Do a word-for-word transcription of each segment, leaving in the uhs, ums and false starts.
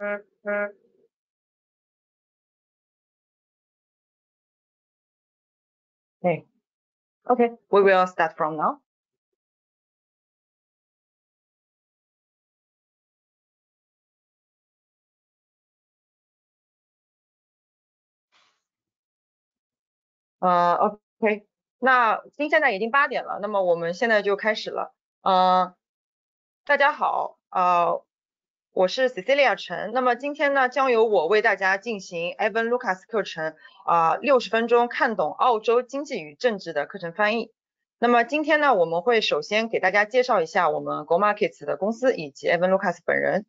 Okay. Okay, we will start from now.呃 ，OK， 那今天现在已经八点了，那么我们现在就开始了。呃，大家好，呃，我是 Cecilia 陈，那么今天呢，将由我为大家进行 Evan Lucas 课程啊，六十分钟看懂澳洲经济与政治的课程翻译。那么今天呢，我们会首先给大家介绍一下我们 Go Markets 的公司以及 Evan Lucas 本人。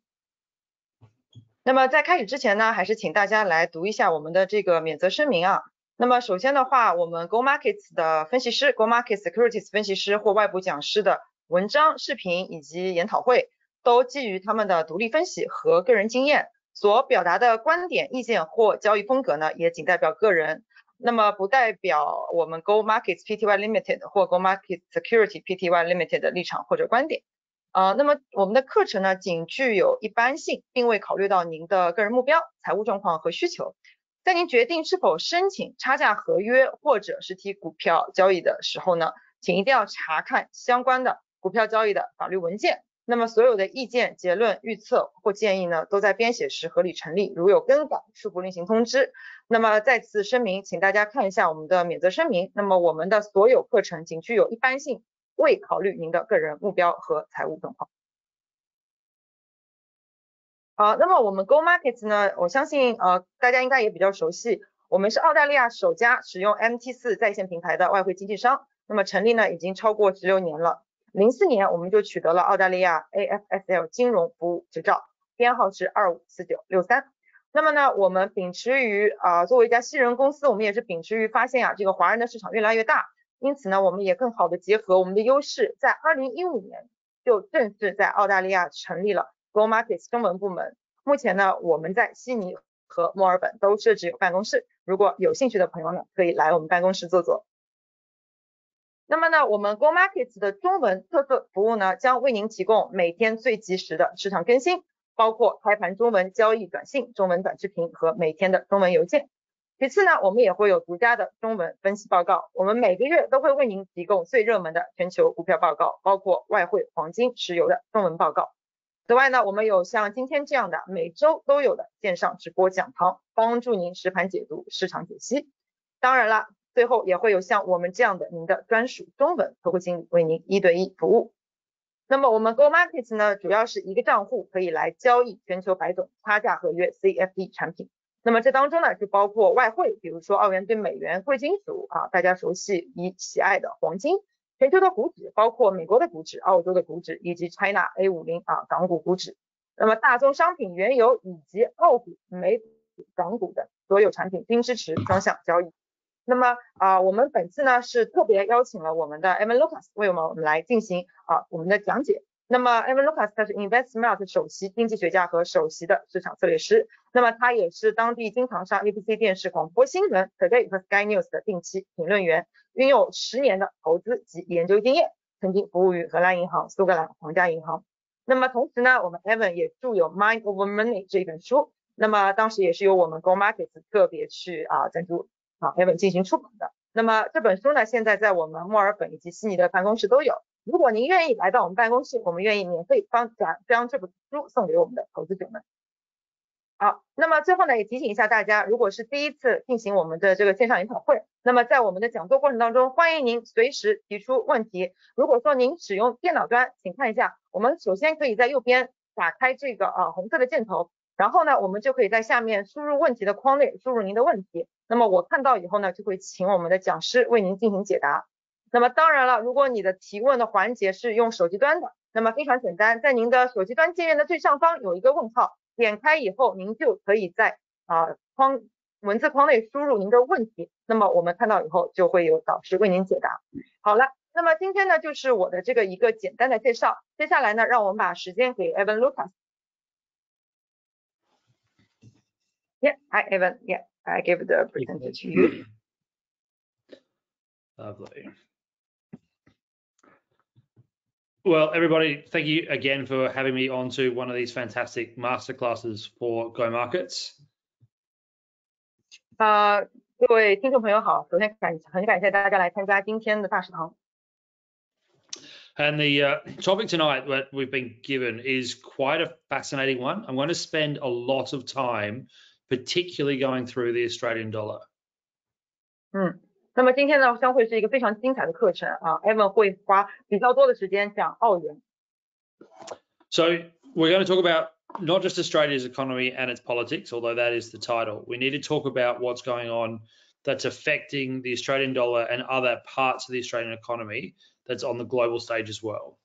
那么在开始之前呢，还是请大家来读一下我们的这个免责声明啊。 那么首先的话，我们 Go Markets 的分析师、Go Markets Securities 分析师或外部讲师的文章、视频以及研讨会，都基于他们的独立分析和个人经验所表达的观点、意见或交易风格呢，也仅代表个人，那么不代表我们 Go Markets Pty Limited 或 Go Markets Security Pty Limited 的立场或者观点。啊、呃，那么我们的课程呢，仅具有一般性，并未考虑到您的个人目标、财务状况和需求。 在您决定是否申请差价合约或者实体股票交易的时候呢，请一定要查看相关的股票交易的法律文件。那么所有的意见、结论、预测或建议呢，都在编写时合理成立，如有更改，恕不另行通知。那么再次声明，请大家看一下我们的免责声明。那么我们的所有课程仅具有一般性，未考虑您的个人目标和财务状况。 好、呃，那么我们 Go Markets 呢，我相信呃大家应该也比较熟悉，我们是澳大利亚首家使用 M T 四 在线平台的外汇经纪商，那么成立呢已经超过十六年了。零四年我们就取得了澳大利亚 A F S L 金融服务执照，编号是二五四九六三。那么呢，我们秉持于啊、呃、作为一家新人公司，我们也是秉持于发现啊这个华人的市场越来越大，因此呢，我们也更好的结合我们的优势，在二零一五年就正式在澳大利亚成立了 Go Markets 中文部门，目前呢，我们在悉尼和墨尔本都设置有办公室。如果有兴趣的朋友呢，可以来我们办公室坐坐。那么呢，我们 Go Markets 的中文特色服务呢，将为您提供每天最及时的市场更新，包括开盘中文交易短信、中文短视频和每天的中文邮件。其次呢，我们也会有独家的中文分析报告，我们每个月都会为您提供最热门的全球股票报告，包括外汇、黄金、石油的中文报告。 此外呢，我们有像今天这样的每周都有的线上直播讲堂，帮助您实盘解读、市场解析。当然了，最后也会有像我们这样的您的专属中文客户经理为您一对一服务。那么我们 Go Markets 呢，主要是一个账户可以来交易全球百种差价合约 C F D 产品。那么这当中呢，就包括外汇，比如说澳元对美元、贵金属啊，大家熟悉以喜爱的黄金。 全球的股指，包括美国的股指、澳洲的股指以及 China A 五十啊港股股指。那么大宗商品、原油以及澳股、美股、港股的所有产品均支持双向交易。那么啊、呃，我们本次呢是特别邀请了我们的 Evan Lucas 为我们来进行啊、呃、我们的讲解。那么 Evan Lucas 他是 Invest Markets 首席经济学家和首席的市场策略师。那么他也是当地经常上 A B C 电视广播新闻 Today 和 Sky News 的定期评论员。 拥有十年的投资及研究经验，曾经服务于荷兰银行、苏格兰皇家银行。那么同时呢，我们 Evan 也著有《Mind Over Money》这一本书，那么当时也是由我们 Go Markets 特别去啊赞助啊 Evan 进行出版的。那么这本书呢，现在在我们墨尔本以及悉尼的办公室都有。如果您愿意来到我们办公室，我们愿意免费帮将将这本书送给我们的投资者们。 好，那么最后呢，也提醒一下大家，如果是第一次进行我们的这个线上研讨会，那么在我们的讲座过程当中，欢迎您随时提出问题。如果说您使用电脑端，请看一下，我们首先可以在右边打开这个啊红色的箭头，然后呢，我们就可以在下面输入问题的框内输入您的问题。那么我看到以后呢，就会请我们的讲师为您进行解答。那么当然了，如果你的提问的环节是用手机端的，那么非常简单，在您的手机端界面的最上方有一个问号。 点开以后，您就可以在啊、呃、框文字框内输入您的问题，那么我们看到以后就会有导师为您解答。好了，那么今天呢就是我的这个一个简单的介绍，接下来呢让我们把时间给 Evan Lucas。Yeah, hi Evan. Yeah, I give the presentation to you. Lovely. Well, everybody, thank you again for having me on to one of these fantastic masterclasses for Go Markets. Uh, 各位听众朋友好，首先感很感谢大家来参加今天的大食堂。And the uh, topic tonight that we've been given is quite a fascinating one. I'm going to spend a lot of time, particularly going through the Australian dollar. 嗯。 那么今天呢，将会是一个非常精彩的课程啊 ，Evan 会花比较多的时间讲澳元。So we're going to talk about not just Australia's economy and its politics, although that is the title. We need to talk about what's going on that's affecting the Australian dollar and other parts of the Australian economy that's on the global stage as well.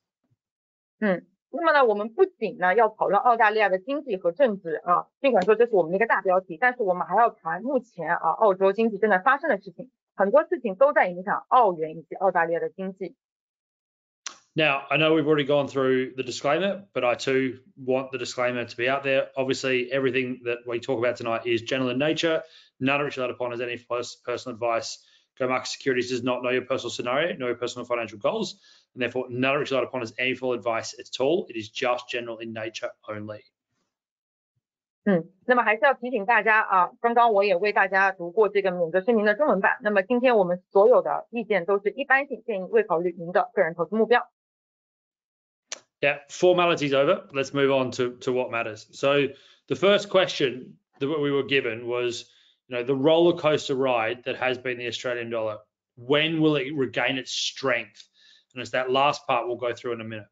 嗯，那么呢，我们不仅呢要讨论澳大利亚的经济和政治啊，尽管说这是我们的一个大标题，但是我们还要谈目前啊澳洲经济正在发生的事情。 很多事情都在影响澳元以及澳大利亚的经济。Now, I know we've already gone through the disclaimer, but I too want the disclaimer to be out there. Obviously, everything that we talk about tonight is general in nature. None of it relied upon as any personal advice. Go Markets Securities does not know your personal scenario, know your personal financial goals, and therefore none of it relied upon as any full advice at all. It is just general in nature only. 嗯，那么还是要提醒大家啊，刚刚我也为大家读过这个免责声明的中文版。那么今天我们所有的意见都是一般性建议，未考虑您的个人投资目标。Yeah, formality's over. Let's move on to to what matters. So the first question that we were given was, you know, the roller coaster ride that has been the Australian dollar. When will it regain its strength? And it's that last part we'll go through in a minute.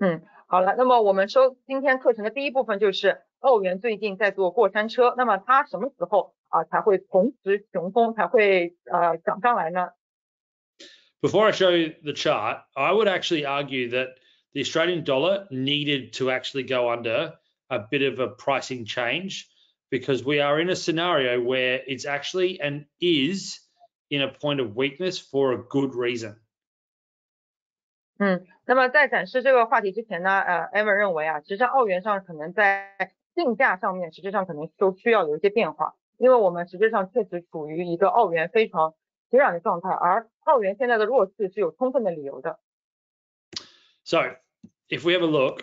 嗯，好了，那么我们收今天课程的第一部分就是。 澳元最近在坐过山车，那么它什么时候啊才会重拾雄风，才会呃涨上来呢 ？Before I show you the chart, I would actually argue that the Australian dollar needed to actually go under a bit of a pricing change because we are in a scenario where it's actually and is in a point of weakness for a good reason. 嗯，那么在展示这个话题之前呢，呃 ，Evan 认为啊，其实澳元上可能在 定价上面实质上可能都需要有一些变化，因为我们实质上确实处于一个澳元非常疲软的状态，而澳元现在的弱势是有充分的理由的。So, if we have a look,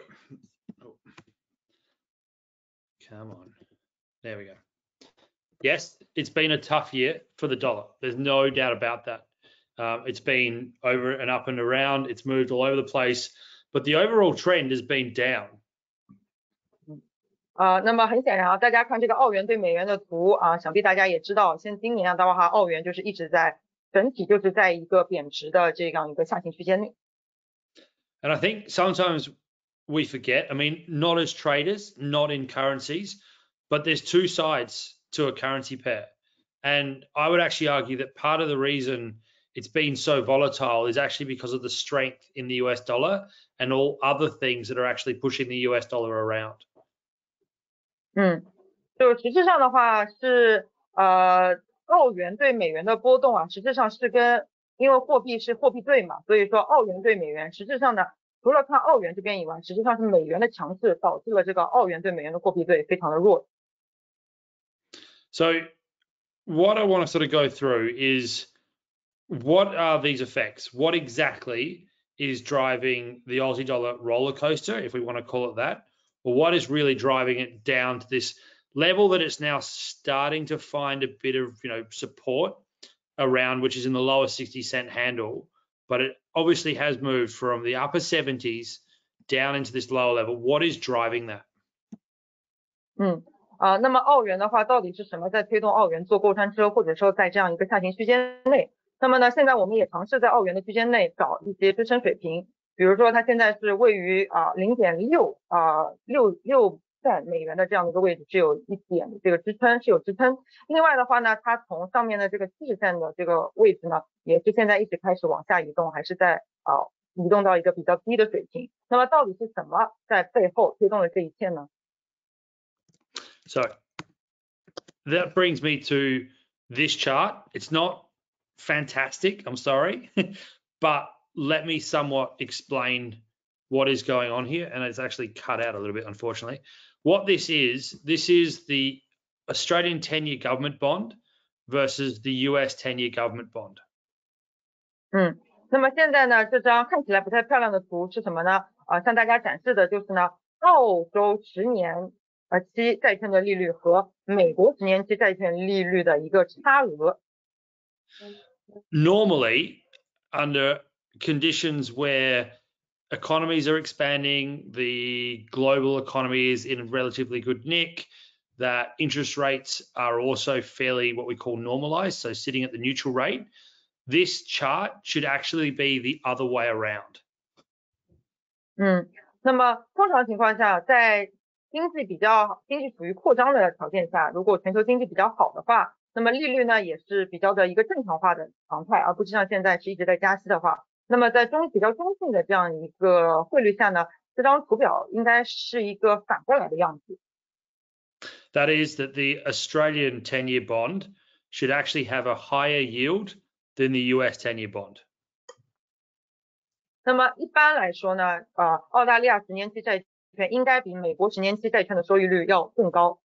come on, there we go. Yes, it's been a tough year for the dollar. There's no doubt about that. Um, it's been over and up and around. It's moved all over the place, but the overall trend has been down. 啊，那么很显然啊，大家看这个澳元对美元的图啊，想必大家也知道，现今年啊，的话澳元就是一直在整体就是在一个贬值的这样一个下行区间内。And I think sometimes we forget. I mean, not as traders, not in currencies, but there's two sides to a currency pair. And I would actually argue that part of the reason it's been so volatile is actually because of the strength in the U S dollar and all other things that are actually pushing the U S dollar around. 嗯，就实质上的话是，呃，澳元对美元的波动啊，实质上是跟，因为货币是货币对嘛，所以说澳元对美元，实质上呢，除了看澳元这边以外，实质上是美元的强势导致了这个澳元对美元的货币对非常的弱。So what I want to sort of go through is what are these effects? What exactly is driving the Aussie dollar roller coaster, if we want to call it that? But what is really driving it down to this level that it's now starting to find a bit of, you know, support around, which is in the lower sixty cent handle, but it obviously has moved from the upper seventies down into this lower level. What is driving that? 嗯啊，那么澳元的话，到底是什么在推动澳元坐过山车，或者说在这样一个下行区间内？那么呢，现在我们也尝试在澳元的区间内找一些支撑水平。 比如说，它现在是位于啊零点六啊六六在美元的这样的一个位置，是有一点这个支撑，是有支撑。另外的话呢，它从上面的这个七十线的这个位置呢，也是现在一直开始往下移动，还是在啊移动到一个比较低的水平。那么到底是什么在背后推动了这一切呢 ？So that brings me to this chart. It's not fantastic. I'm sorry, but let me somewhat explain what is going on here. And it's actually cut out a little bit, unfortunately. What this is, this is the Australian ten year government bond versus the U S ten year government bond. 嗯，那么现在呢，这张看起来不太漂亮的图是什么呢？啊、呃，向大家展示的就是呢，澳洲十年呃期债券的利率和美国十年期债券利率的一个差额。Normally, under conditions where economies are expanding, the global economy is in a relatively good nick, that interest rates are also fairly what we call normalized, so sitting at the neutral rate. This chart should actually be the other way around. 嗯，那么通常情况下，在经济比较经济处于扩张的条件下，如果全球经济比较好的话，那么利率呢也是比较的一个正常化的常态，而不是像现在是一直在加息的话。那么在中比较中性的这样一个汇率下呢，这张图表应该是一个反过来的样子。That is that the Australian ten-year bond should actually have a higher yield than the U S ten-year bond. 那么一般来说呢，呃，澳大利亚十年期债券应该比美国十年期债券的收益率要更高。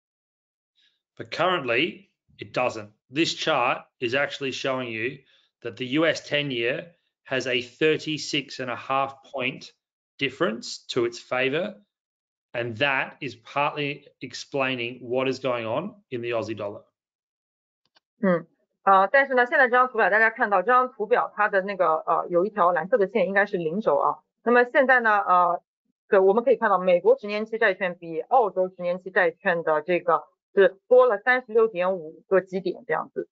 But currently, it doesn't. This chart is actually showing you that the U S ten-year has a thirty-six and a half point difference to its favor, and that is partly explaining what is going on in the Aussie dollar. 嗯。呃，但是呢，现在这张图表大家看到，这张图表它的那个呃有一条蓝色的线，应该是零轴啊。那么现在呢，呃，对，我们可以看到美国十年期债券比澳洲十年期债券的这个是多了 三十六点五 个基点这样子。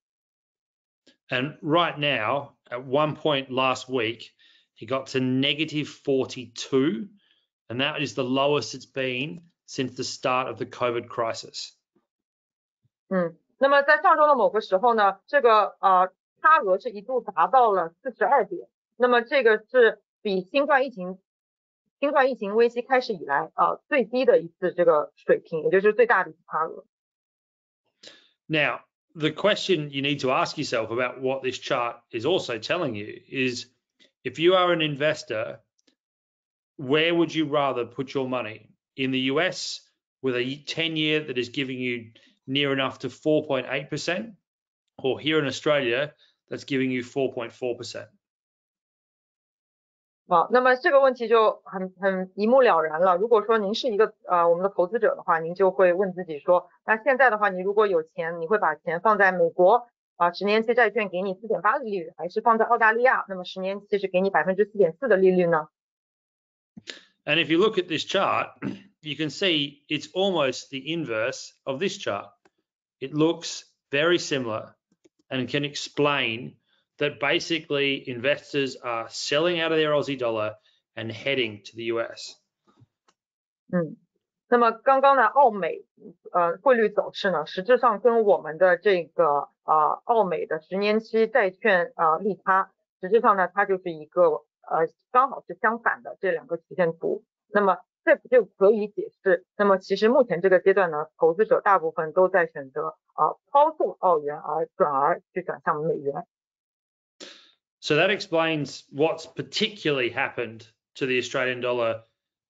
And right now, at one point last week, it got to negative forty-two, and that is the lowest it's been since the start of the COVID crisis. 嗯。那么在上周的某个时候呢，这个呃差额是一度达到了四十二点。那么这个是比新冠疫情新冠疫情危机开始以来啊、呃、最低的一次这个水平，也就是最大的一次差额。Now, the question you need to ask yourself about what this chart is also telling you is, if you are an investor, where would you rather put your money? In the U S with a ten-year that is giving you near enough to four point eight percent, or here in Australia, that's giving you four point four percent. 好，那么这个问题就很很一目了然了。如果说您是一个呃我们的投资者的话，您就会问自己说，那现在的话，你如果有钱，你会把钱放在美国啊十年期债券给你 四点八 的利率，还是放在澳大利亚，那么十年期是给你 百分之四点四 的利率呢？ And if you look at this chart, you can see it's almost the inverse of this chart. It looks very similar and can explain that basically investors are selling out of their Aussie dollar and heading to the U S. 嗯，那么刚刚呢，澳美呃汇率走势呢，实质上跟我们的这个呃澳美的十年期债券呃利差，实质上呢它就是一个呃刚好是相反的这两个曲线图。那么这就可以解释。那么其实目前这个阶段呢，投资者大部分都在选择啊抛售澳元，而转而去转向美元。So that explains what's particularly happened to the Australian dollar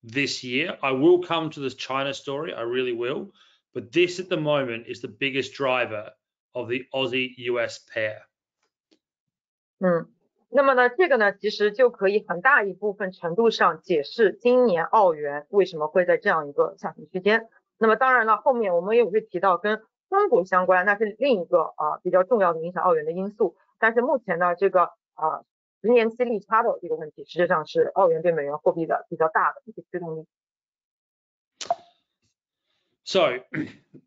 this year. I will come to this China story, I really will. But this at the moment is the biggest driver of the Aussie-U S pair. 嗯。那么呢，这个呢，其实就可以很大一部分程度上解释今年澳元为什么会在这样一个下行区间。那么当然了，后面我们也会提到跟中国相关，那是另一个啊、呃、比较重要的影响澳元的因素。但是目前呢，这个啊十年期利差的这个问题，实际上是澳元对美元货币的比较大的一个驱动力。So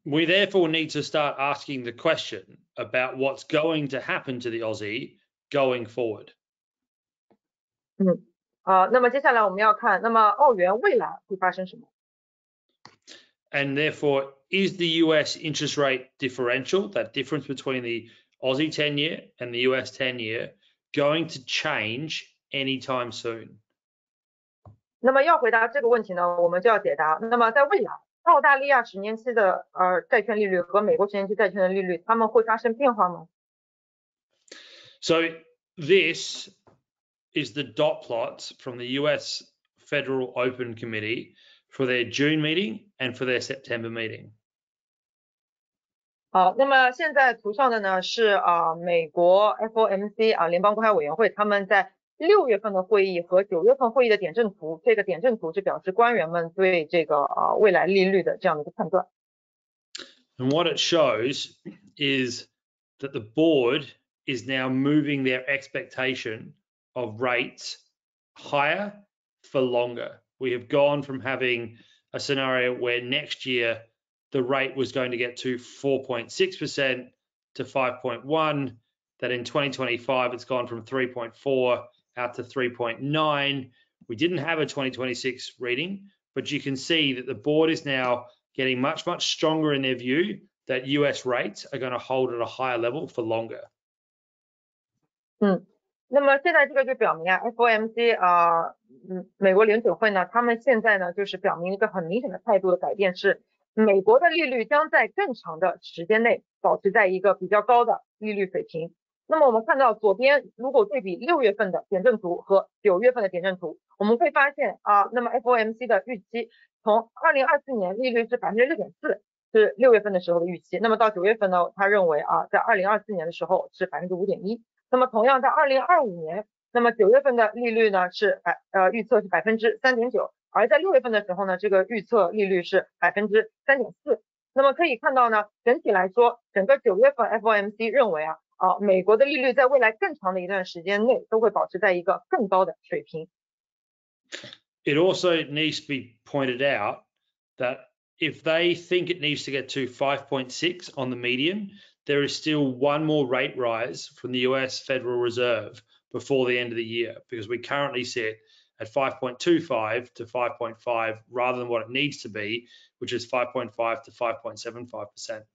we therefore need to start asking the question about what's going to happen to the Aussie going forward. 嗯，啊，那么接下来我们要看，那么澳元未来会发生什么 ？And therefore, is the U S interest rate differential, that difference between the Aussie ten-year and the U S ten-year, going to change anytime soon? 那么要回答这个问题呢，我们就要解答。那么在未来，澳大利亚十年期的呃债券利率和美国十年期债券的利率，它们会发生变化吗？So this is the dot plots from the U S Federal Open Committee for their June meeting and for their September meeting. 好，那么现在图上的呢是啊美国 F O M C 啊联邦公开委员会他们在六月份的会议和九月份会议的点阵图，这个点阵图是表示官员们对这个啊未来利率的这样的一个判断。And what it shows is that the board is now moving their expectation of rates higher for longer. We have gone from having a scenario where next year the rate was going to get to four point six percent to five point one, that in twenty twenty-five it's gone from three point four out to three point nine. We didn't have a twenty twenty-six reading, but you can see that the board is now getting much, much stronger in their view that U S rates are going to hold at a higher level for longer. 嗯，那么现在这个就表明啊 ，F O M C 啊、呃，美国联准会呢，他们现在呢就是表明一个很明显的态度的改变是，美国的利率将在更长的时间内保持在一个比较高的利率水平。那么我们看到左边，如果对比六月份的点阵图和九月份的点阵图，我们会发现啊，那么 F O M C 的预期从二零二四年利率是 百分之六点四， 是六月份的时候的预期。那么到九月份呢，他认为啊，在二零二四年的时候是 百分之五点一。那么同样在二零二五年，那么九月份的利率呢是百呃预测是 百分之三点九， 而在六月份的时候呢，这个预测利率是 百分之三点四。那么可以看到呢，整体来说，整个九月份 F O M C 认为啊，啊美国的利率在未来更长的一段时间内都会保持在一个更高的水平。It also needs to be pointed out that if they think it needs to get to five point six on the median, there is still one more rate rise from the U S Federal Reserve before the end of the year, because we currently sit at five point two five to five point five rather than what it needs to be, which is five point five to five point seven five percent.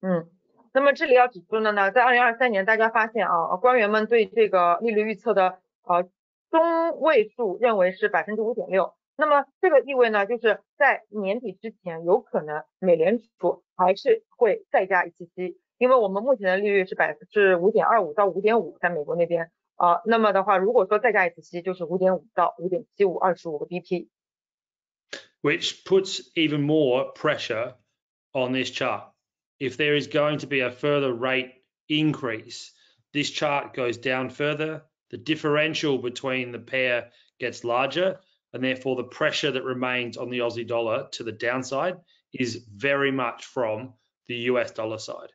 嗯，那么这里要指出的呢，在二零二三年大家发现啊，官员们对这个利率预测的呃中位数认为是 百分之五点六。那么这个意味呢，就是在年底之前，有可能美联储还是会再加一次息，因为我们目前的利率是百分之五点二五到五点五，在美国那边啊、呃，那么的话，如果说再加一次息，就是五点五到五点七五，二十五个 B P。Which puts even more pressure on this chart. If there is going to be a further rate increase, this chart goes down further. The differential between the pair gets larger. And therefore, the pressure that remains on the Aussie dollar to the downside is very much from the U S dollar side.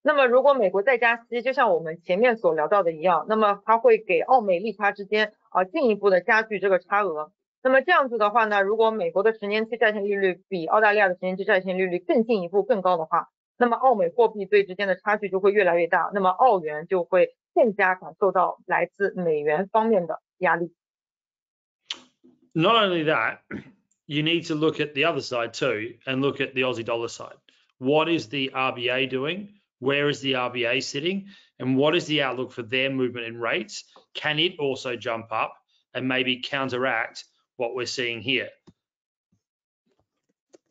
那么，如果美国再加息，就像我们前面所聊到的一样，那么它会给澳美利差之间啊进一步的加剧这个差额。那么这样子的话呢，如果美国的十年期债券利率比澳大利亚的十年期债券利率更进一步更高的话，那么澳美货币对之间的差距就会越来越大，那么澳元就会更加感受到来自美元方面的压力。Not only that, you need to look at the other side too and look at the Aussie dollar side. What is the R B A doing? Where is the R B A sitting? And what is the outlook for their movement in rates? Can it also jump up and maybe counteract what we're seeing here?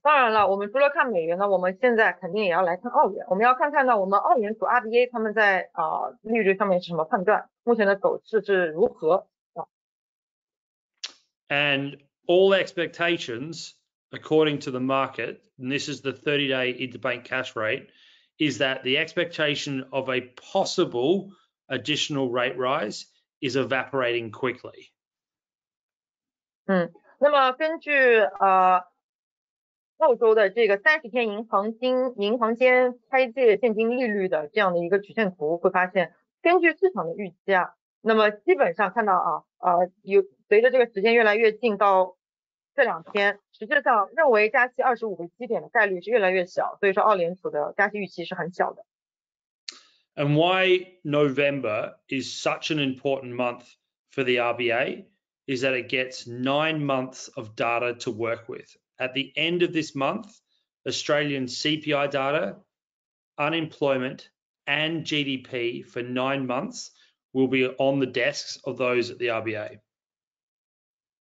当然了，我们除了看美元呢，我们现在肯定也要来看澳元。我们要看看呢，我们澳元主 R B A 他们在啊、呃、利率上面是什么判断，目前的走势是如何。And all expectations, according to the market, and this is the thirty-day interbank cash rate, is that the expectation of a possible additional rate rise is evaporating quickly. 嗯，那么根据呃澳洲的这个三十天银行金银行间开借现金利率的这样的一个曲线图，会发现，根据市场的预期啊，那么基本上看到啊，呃有。随着这个时间越来越近，到这两天，实质上认为加息二十五个基点的概率是越来越小，所以说澳联储的加息预期是很小的。And why November is such an important month for the R B A is that it gets nine months of data to work with. At the end of this month, Australian C P I data, unemployment, and G D P for nine months will be on the desks of those at the R B A.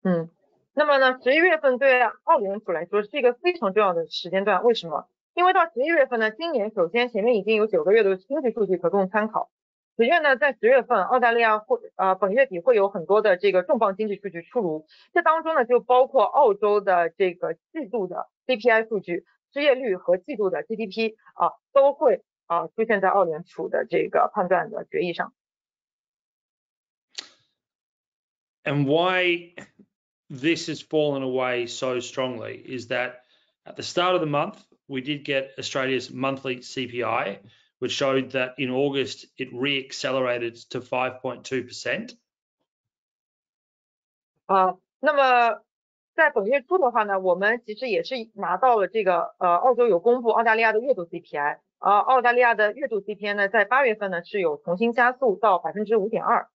嗯，那么呢，十一月份对澳联储来说是一个非常重要的时间段。为什么？因为到十一月份呢，今年首先前面已经有九个月的经济数据可供参考。十月呢，在十月份，澳大利亚会呃本月底会有很多的这个重磅经济数据出炉，这当中呢就包括澳洲的这个季度的 C P I 数据、失业率和季度的 G D P 啊、呃、都会啊、呃、出现在澳联储的这个判断的决议上。And why this has fallen away so strongly is that at the start of the month, we did get Australia's monthly C P I, which showed that in August, it re-accelerated to five point two percent. 啊，那么在本月初的话呢，我们其实也是拿到了这个呃，澳洲有公布澳大利亚的月度 C P I， 啊、呃，澳大利亚的月度 C P I 呢，在八月份呢是有重新加速到 百分之五点二。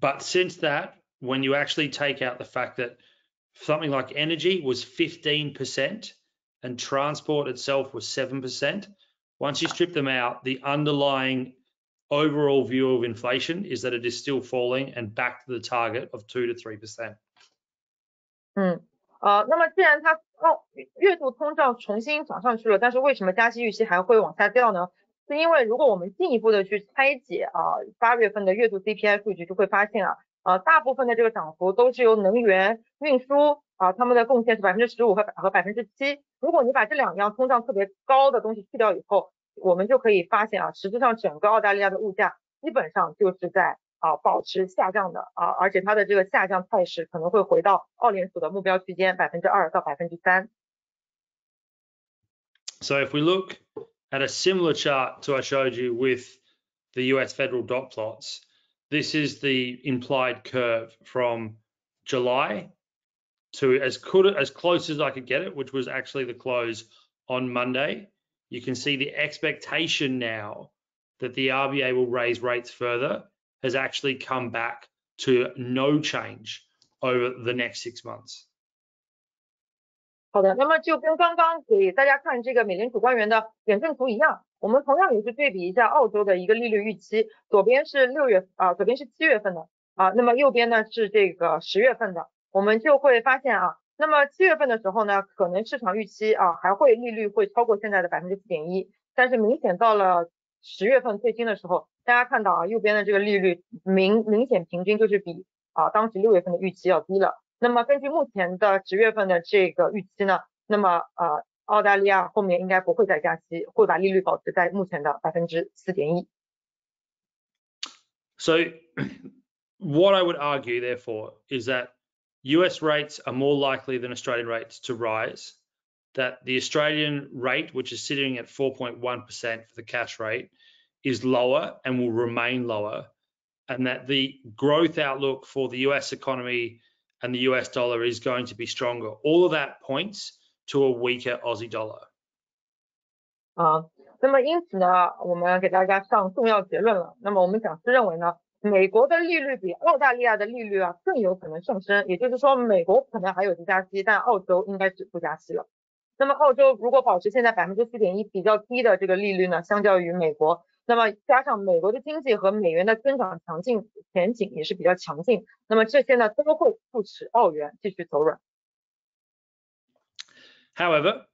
But since that, when you actually take out the fact that something like energy was fifteen percent and transport itself was seven percent, once you strip them out, the underlying overall view of inflation is that it is still falling and back to the target of two to three percent. 嗯，呃，那么既然它哦月度通胀重新涨上去了，但是为什么加息预期还会往下掉呢？是因为如果我们进一步的去拆解啊八月份的月度 C P I 数据，就会发现啊，呃，大部分的这个涨幅都是由能源、运输啊他们的贡献是 百分之十五 和和 百分之七。如果你把这两样通胀特别高的东西去掉以后， 我们就可以发现啊，实际上整个澳大利亚的物价基本上就是在啊保持下降的啊，而且它的这个下降态势可能会回到澳联储的目标区间 百分之二到百分之三。 So if we look at a similar chart to I showed you with the U S federal dot plots, this is the implied curve from July to as could as close as I could get it, which was actually the close on Monday. You can see the expectation now that the R B A will raise rates further has actually come back to no change over the next six months. 好的，那么就跟刚刚给大家看这个美联储官员的点阵图一样，我们同样也是对比一下澳洲的一个利率预期，左边是六月啊、呃，左边是七月份的啊、呃，那么右边呢是这个十月份的，我们就会发现啊。 那么七月份的时候呢，可能市场预期啊还会利率会超过现在的 百分之七点一， 但是明显到了十月份最新的时候，大家看到啊右边的这个利率明明显平均就是比啊当时六月份的预期要低了。那么根据目前的十月份的这个预期呢，那么呃澳大利亚后面应该不会再加息，会把利率保持在目前的 百分之四点一。So what I would argue therefore is that U S rates are more likely than Australian rates to rise, that the Australian rate, which is sitting at four point one percent for the cash rate, is lower and will remain lower, and that the growth outlook for the U S economy and the U S dollar is going to be stronger. All of that points to a weaker Aussie dollar. 啊，那么因此呢，我们给大家上重要结论了。那么我们讲师认为呢？ 美国的利率比澳大利亚的利率啊更有可能上升，也就是说，美国可能还有加息，但澳洲应该是不加息了。那么，澳洲如果保持现在 百分之四点一 比较低的这个利率呢，相较于美国，那么加上美国的经济和美元的增长强劲前景也是比较强劲，那么这些呢都会促使澳元继续走软。However,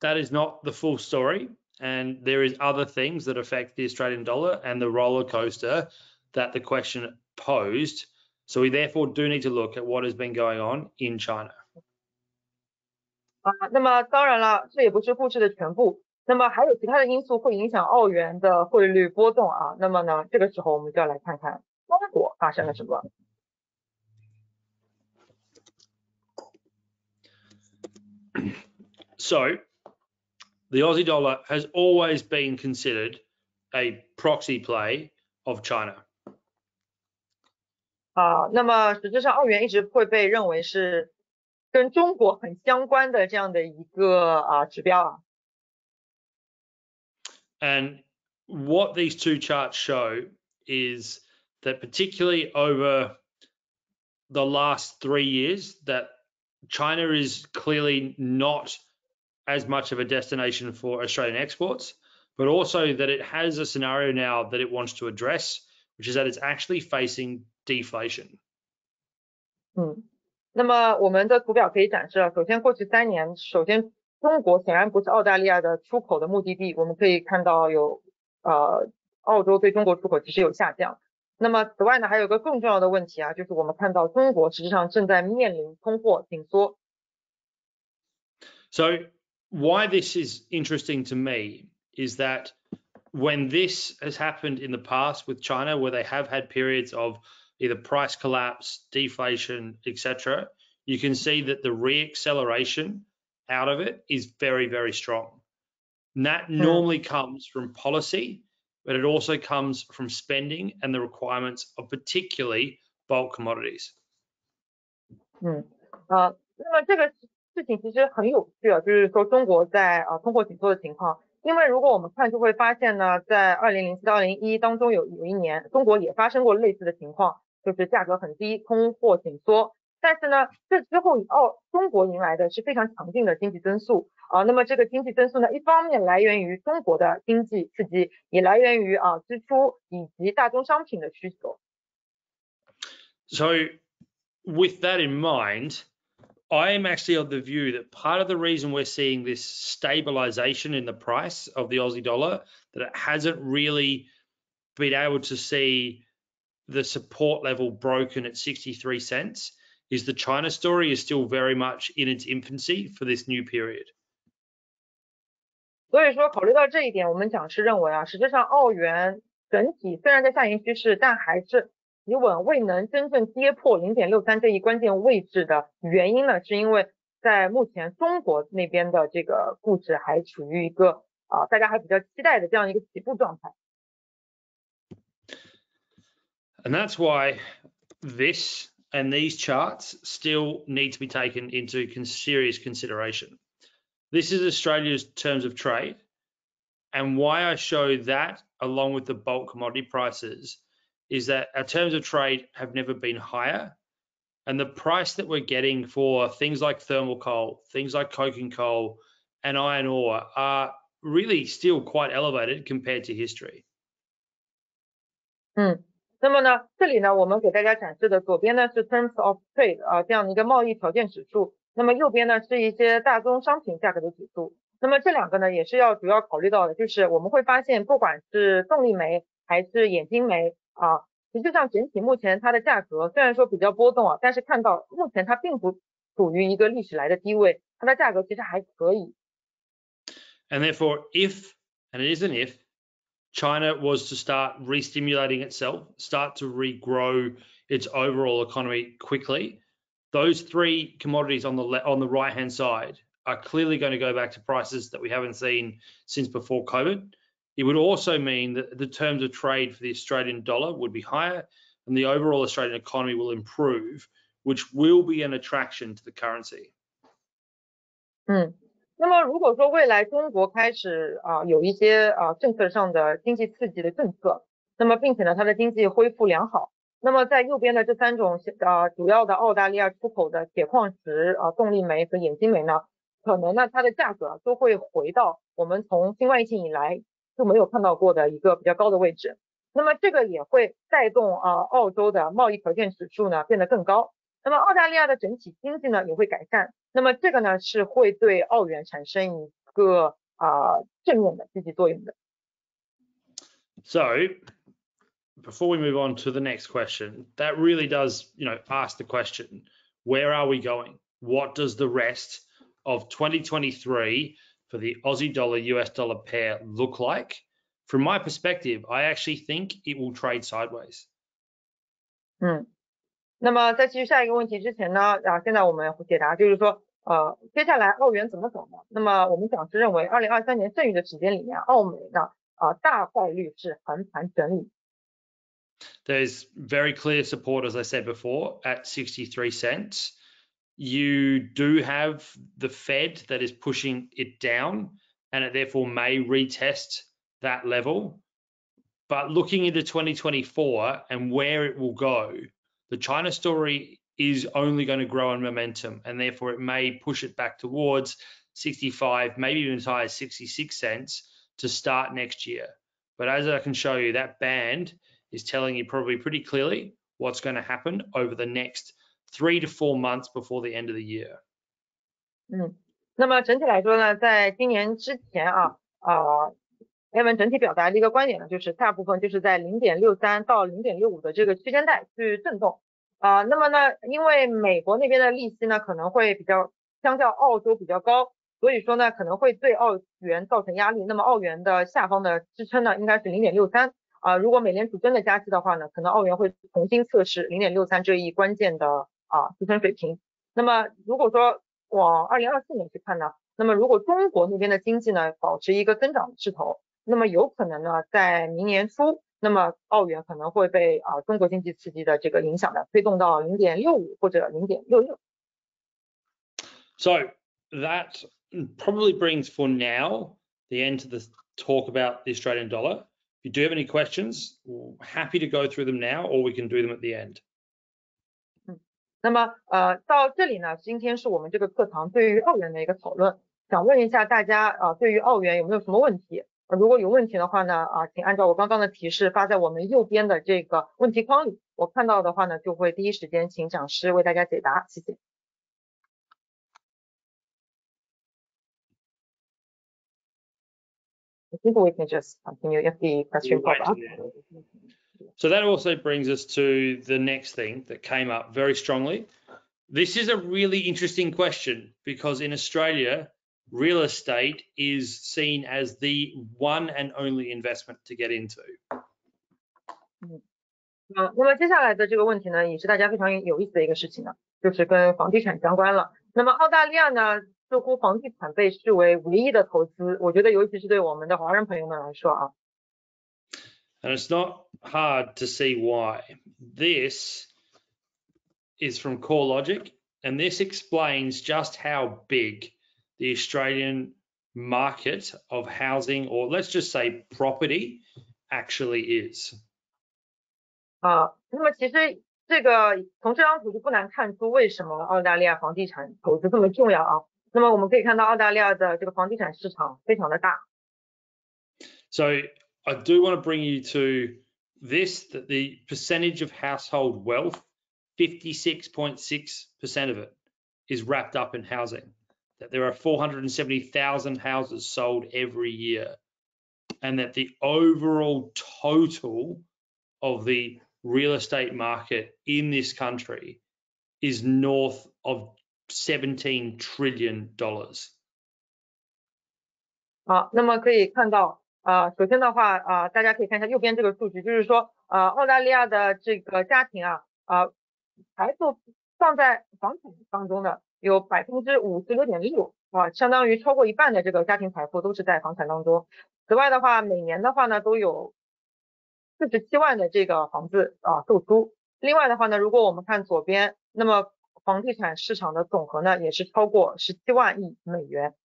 that is not the full story, and there is other things that affect the Australian dollar and the roller coaster that the question posed. So we therefore do need to look at what has been going on in China. 啊，那么当然了，这也不是故事的全部。那么还有其他的因素会影响澳元的汇率波动啊。那么呢，这个时候我们就要来看看中国发生了什么。So the Aussie dollar has always been considered a proxy play of China. 啊，那么实质上澳元一直会被认为是跟中国很相关的这样的一个啊指标啊。And what these two charts show is that particularly over the last three years, that China is clearly not as much of a destination for Australian exports, but also that it has a scenario now that it wants to address, which is that it's actually facing deflation. 嗯，那么我们的图表可以展示了。首先，过去三年，首先中国显然不是澳大利亚的出口的目的地，我们可以看到有呃澳洲对中国出口其实有下降。那么此外呢，还有个更重要的问题啊，就是我们看到中国实际上正在面临通货紧缩。So why this is interesting to me is that when this has happened in the past with China, where they have had periods of either price collapse, deflation, et cetera, you can see that the re-acceleration out of it is very, very strong. And that hmm. normally comes from policy, but it also comes from spending and the requirements of particularly bulk commodities. 嗯，啊，那么这个事情其实很有趣啊，就是说中国在啊通货紧缩的情况，因为如果我们看就会发现呢，在二零零七到二零一一当中有有一年，中国也发生过类似的情况，就是价格很低，通货紧缩。 但是呢，这之后以后，中国迎来的是非常强劲的经济增速啊。那么这个经济增速呢，一方面来源于中国的经济刺激，也来源于啊支出以及大宗商品的需求。So, with that in mind, I am actually of the view that part of the reason we're seeing this stabilization in the price of the Aussie dollar, that it hasn't really been able to see the support level broken at sixty-three cents. Is the China story is still very much in its infancy for this new period. 所以说，考虑到这一点，我们讲师认为啊，实际上澳元整体虽然在下行趋势，但还是企稳，未能真正跌破 零点六三 这一关键位置的原因呢，是因为在目前中国那边的这个股市还处于一个啊、呃，大家还比较期待的这样一个起步状态。And that's why this. And these charts still need to be taken into serious consideration. This is Australia's terms of trade, and why I show that along with the bulk commodity prices is that our terms of trade have never been higher, and the price that we're getting for things like thermal coal, things like coking coal and iron ore are really still quite elevated compared to history. Mm. 那么呢，这里呢，我们给大家展示的左边呢是 Terms of Trade 啊这样的一个贸易条件指数，那么右边呢是一些大宗商品价格的指数。那么这两个呢也是要主要考虑到的，就是我们会发现，不管是动力煤还是眼睛煤啊，实际上整体目前它的价格虽然说比较波动啊，但是看到目前它并不处于一个历史来的低位，它的价格其实还可以。And therefore, if and it isn't if. China was to start re-stimulating itself, start to regrow its overall economy quickly. Those three commodities on the on the right-hand side are clearly going to go back to prices that we haven't seen since before COVID. It would also mean that the terms of trade for the Australian dollar would be higher, and the overall Australian economy will improve, which will be an attraction to the currency. Mm. 那么如果说未来中国开始啊有一些啊政策上的经济刺激的政策，那么并且呢它的经济恢复良好，那么在右边的这三种啊主要的澳大利亚出口的铁矿石啊动力煤和眼睛煤呢，可能呢它的价格都会回到我们从新冠疫情以来就没有看到过的一个比较高的位置，那么这个也会带动啊澳洲的贸易条件指数呢变得更高。 那么澳大利亚的整体经济呢也会改善，那么这个呢是会对澳元产生一个啊、呃、正面的积极作用的。So, before we move on to the next question, that really does, you know, ask the question, where are we going? What does the rest of twenty twenty-three for the Aussie dollar U S dollar pair look like? From my perspective, I actually think it will trade sideways. 嗯。 那么在继续下一个问题之前呢，啊，现在我们解答就是说，呃，接下来澳元怎么走呢？那么我们讲师认为， 二零二三年剩余的时间里面，澳美呢，啊，大概率是横盘整理。There's very clear support, as I said before, at sixty-three cents. You do have the Fed that is pushing it down, and it therefore may retest that level. But looking into twenty twenty-four and where it will go. The China story is only going to grow in momentum, and therefore it may push it back towards sixty-five, maybe even as high as sixty-six cents to start next year. But as I can show you, that band is telling you probably pretty clearly what's going to happen over the next three to four months before the end of the year. 嗯，那么整体来说呢，在今年之前啊，呃Evan 整体表达的一个观点呢，就是大部分就是在 零点六三到零点六五 的这个区间带去震动啊、呃。那么呢，因为美国那边的利息呢可能会比较相较澳洲比较高，所以说呢可能会对澳元造成压力。那么澳元的下方的支撑呢应该是 零点六三啊、呃，如果美联储真的加息的话呢，可能澳元会重新测试 零点六三 这一关键的啊支撑水平。那么如果说往二零二四年去看呢，那么如果中国那边的经济呢保持一个增长势头，那么有可能呢在明年初，那么澳元可能会被啊、呃、中国经济刺激的这个影响呢推动到 零点六五 或者 零点六六。So that probably brings for now the end to the talk about the Australian dollar. If you do have any questions, happy to go through them now, or we can do them at the end. 那么呃到这里呢，今天是我们这个课堂对于澳元的一个讨论，想问一下大家啊、呃，对于澳元有没有什么问题？呃、如果有问题的话呢，啊、呃，请按照我刚刚的提示发在我们右边的这个问题框里，我看到的话呢，就会第一时间请讲师为大家解答，谢谢。I think we can just continue if the question pops up. So that also brings us to the next thing that came up very strongly. This is a really interesting question because in Australia, real estate is seen as the one and only investment to get into. 嗯，那么接下来的这个问题呢，也是大家非常有意思的一个事情呢，就是跟房地产相关了。那么澳大利亚呢，似乎房地产被视为唯一的投资，我觉得尤其是对我们的华人朋友们来说啊。And it's not hard to see why. This is from CoreLogic, and this explains just how big the Australian market of housing, or let's just say property, actually is. 啊，那么其实这个从这张图就不难看出为什么澳大利亚房地产投资这么重要啊。那么我们可以看到澳大利亚的这个房地产市场非常的大。So I do want to bring you to this, that the percentage of household wealth, fifty-six point six percent of it is wrapped up in housing, that there are four hundred seventy thousand houses sold every year, and that the overall total of the real estate market in this country is north of seventeen trillion dollars. 好，那么可以看到。呃，首先的话，呃，大家可以看一下右边这个数据，就是说，呃，澳大利亚的这个家庭啊，呃，财富放在房产当中的有百分之五十六点六，啊，相当于超过一半的这个家庭财富都是在房产当中。此外的话，每年的话呢，都有四十七万的这个房子啊售出。另外的话呢，如果我们看左边，那么房地产市场的总和呢，也是超过十七万亿美元。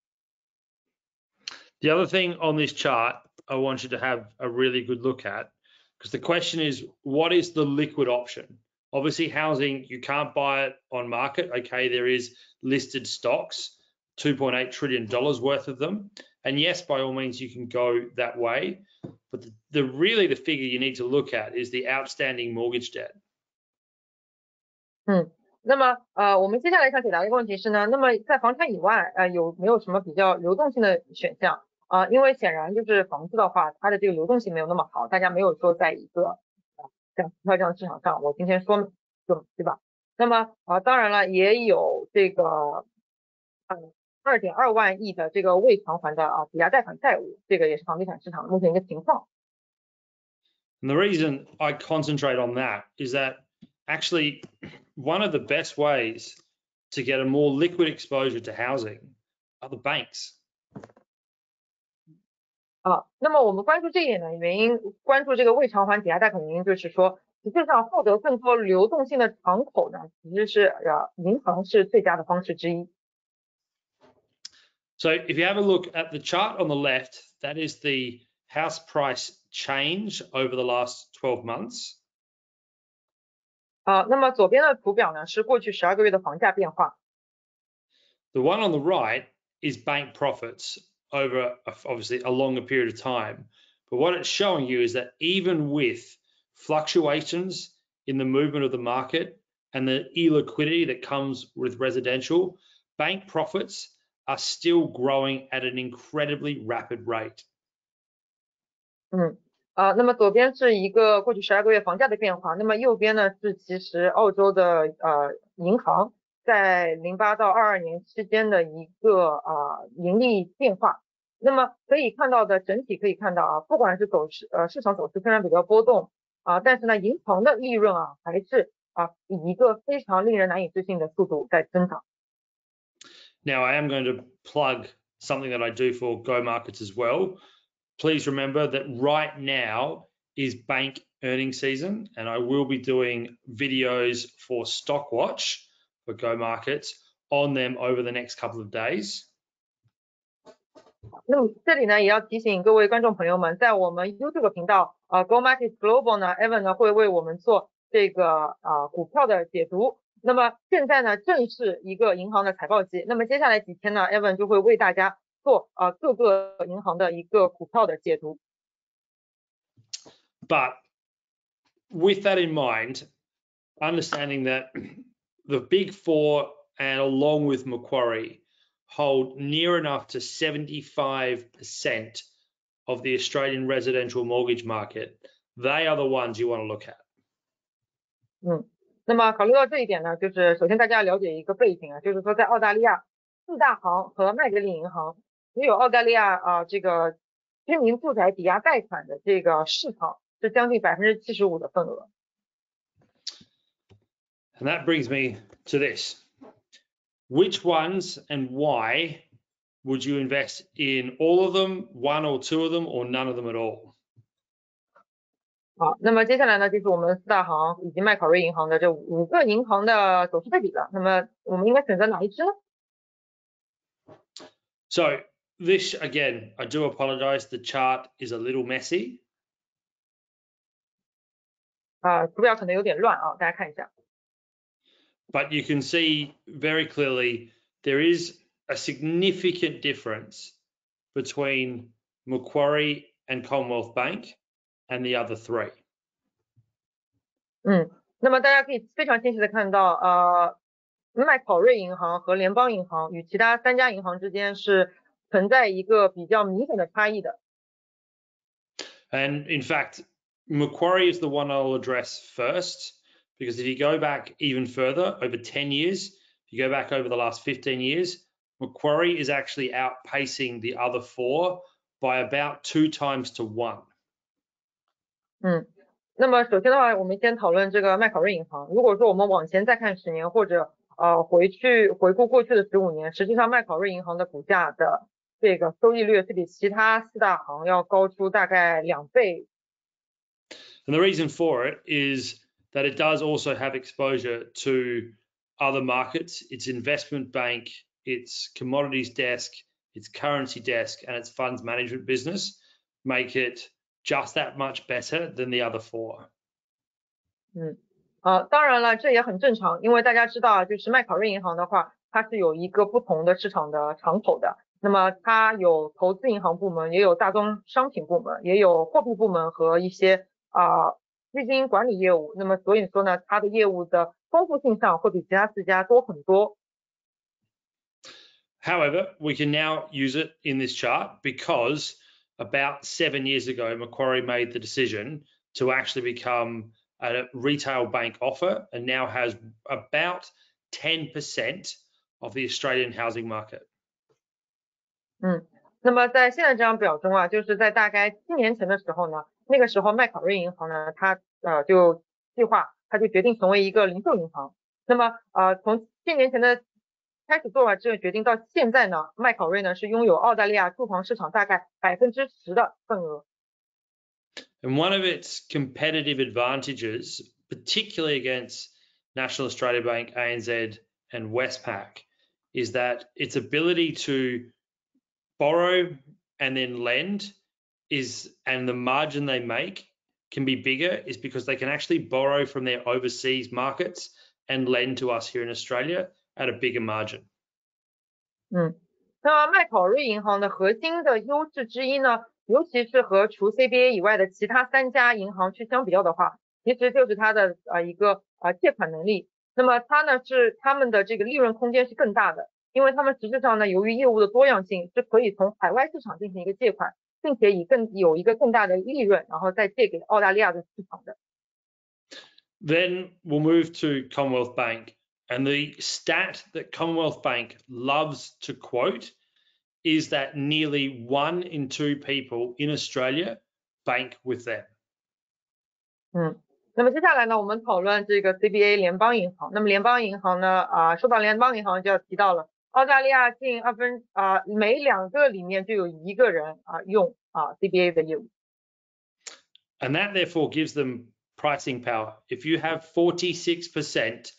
The other thing on this chart I want you to have a really good look at, because the question is, what is the liquid option? Obviously housing, you can't buy it on market. Okay, there is listed stocks, two point eight trillion dollars worth of them, and yes, by all means you can go that way, but the, the really the figure you need to look at is the outstanding mortgage debt. 嗯，那么呃，我们接下来想解答一个问题是呢，那么在房产以外，呃，有没有什么比较流动性的选项？啊、呃，因为显然就是房子的话，它的这个流动性没有那么好，大家没有说在一个像股票这样的市场上，我今天说就对吧？那么啊、呃，当然了，也有这个嗯二点二万亿的这个未偿还的啊抵押贷款债务，这个也是房地产市场目前一个情况。And the reason I concentrate on that is that actually one of the best ways to get a more liquid exposure to housing are the banks. 啊，那么我们关注这一点的原因，关注这个未偿还抵押贷款原因，就是说，实际上获得更多流动性的敞口呢，其实是呃银行是最佳的方式之一。So if you have a look at the chart on the left, that is the house price change over the last twelve months. 啊，那么左边的图表呢是过去十二个月的房价变化。The one on the right is bank profits over obviously a longer period of time, but what it's showing you is that even with fluctuations in the movement of the market and the illiquidity that comes with residential, bank profits are still growing at an incredibly rapid rate. 嗯，呃，那么左边是一个过去十二个月房价的变化，那么右边呢是其实澳洲的呃银行在零八到二二年期间的一个啊、呃、盈利变化，那么可以看到的整体可以看到啊，不管是走势呃市场走势虽然比较波动啊，但是呢银行的利润啊还是啊以一个非常令人难以置信的速度在增长。Now I am going to plug something that I do for Go Markets as well. Please remember that right now is bank earnings season, and I will be doing videos for Stock Watch for Go Markets on them over the next couple of days. 那么这里呢，也要提醒各位观众朋友们，在我们 YouTube 频道啊、呃、，Go Markets Global 呢 ，Evan 呢会为我们做这个啊、呃、股票的解读。那么现在呢，正是一个银行的财报季，那么接下来几天呢 ，Evan 就会为大家做啊、呃、各个银行的一个股票的解读。But with that in mind, understanding that the Big Four and along with Macquarie hold near enough to seventy-five percent of the Australian residential mortgage market. They are the ones you want to look at. 嗯，那么考虑到这一点呢，就是首先大家要了解一个背景啊，就是说在澳大利亚，四大行和麦格理银行只有澳大利亚啊、呃、这个居民住宅抵押贷款的这个市场是将近 百分之七十五 的份额。And that brings me to this. Which ones and why would you invest in all of them, one or two of them, or none of them at all? 好，那么接下来呢，就是我们四大行以及麦考瑞银行的这五个银行的走势对比了。那么我们应该选择哪一支呢？ So this again, I do apologize. The chart is a little messy. 啊，图表可能有点乱啊，大家看一下。But you can see very clearly there is a significant difference between Macquarie and Commonwealth Bank and the other three. 嗯，那么大家可以非常清晰的看到，呃，麦考瑞银行和联邦银行与其他三家银行之间是存在一个比较明显的差异的。And in fact, Macquarie is the one I'll address first. Because if you go back even further, over ten years, if you go back over the last fifteen years, Macquarie is actually outpacing the other four by about two times to one. 嗯，那么首先的话，我们先讨论这个麦考瑞银行。如果说我们往前再看十年，或者呃回去回顾过去的十五年，实际上麦考瑞银行的股价的这个收益率是比其他四大行要高出大概两倍。And the reason for it is that it does also have exposure to other markets, its investment bank, its commodities desk, its currency desk, and its funds management business make it just that much better than the other four. 嗯，啊，当然了，这也很正常，因为大家知道，就是麦考瑞银行的话，它是有一个不同的市场的敞口的。那么它有投资银行部门，也有大宗商品部门，也有货币部门和一些啊。呃基金管理业务，那么所以说呢，它的业务的丰富性上会比其他四家多很多。However, we can now use it in this chart because about seven years ago, Macquarie made the decision to actually become a retail bank offer and now has about ten percent of the Australian housing market. 嗯，那么在现在这张表中啊，就是在大概七年前的时候呢。那个时候，麦考瑞银行呢，它呃就计划，它就决定成为一个零售银行。那么呃，从七年前的开始做完这个决定到现在呢，麦考瑞呢是拥有澳大利亚住房市场大概百分之十的份额。And one of its competitive advantages, particularly against National Australia Bank, A N Z, and Westpac, is that its ability to borrow and then lend. Is and the margin they make can be bigger is because they can actually borrow from their overseas markets and lend to us here in Australia at a bigger margin. 嗯，那么麦考瑞银行的核心的优势之一呢，尤其是和除 C B A 以外的其他三家银行去相比较的话，其实就是它的呃一个呃借款能力。那么它呢是他们的这个利润空间是更大的，因为他们实质上呢由于业务的多样性，是可以从海外市场进行一个借款。并且以更有一个更大的利润，然后再借给澳大利亚的市场的。Then we'll move to Commonwealth Bank, and the stat that Commonwealth Bank loves to quote is that nearly one in two people in Australia bank with them. 嗯，那么接下来呢，我们讨论这个 C B A 联邦银行。那么联邦银行呢，啊、呃，说到联邦银行就要提到了澳大利亚近二分啊、呃，每两个里面就有一个人啊、呃、用啊、呃、C B A 的业务。And that therefore gives them pricing power. If you have forty-six percent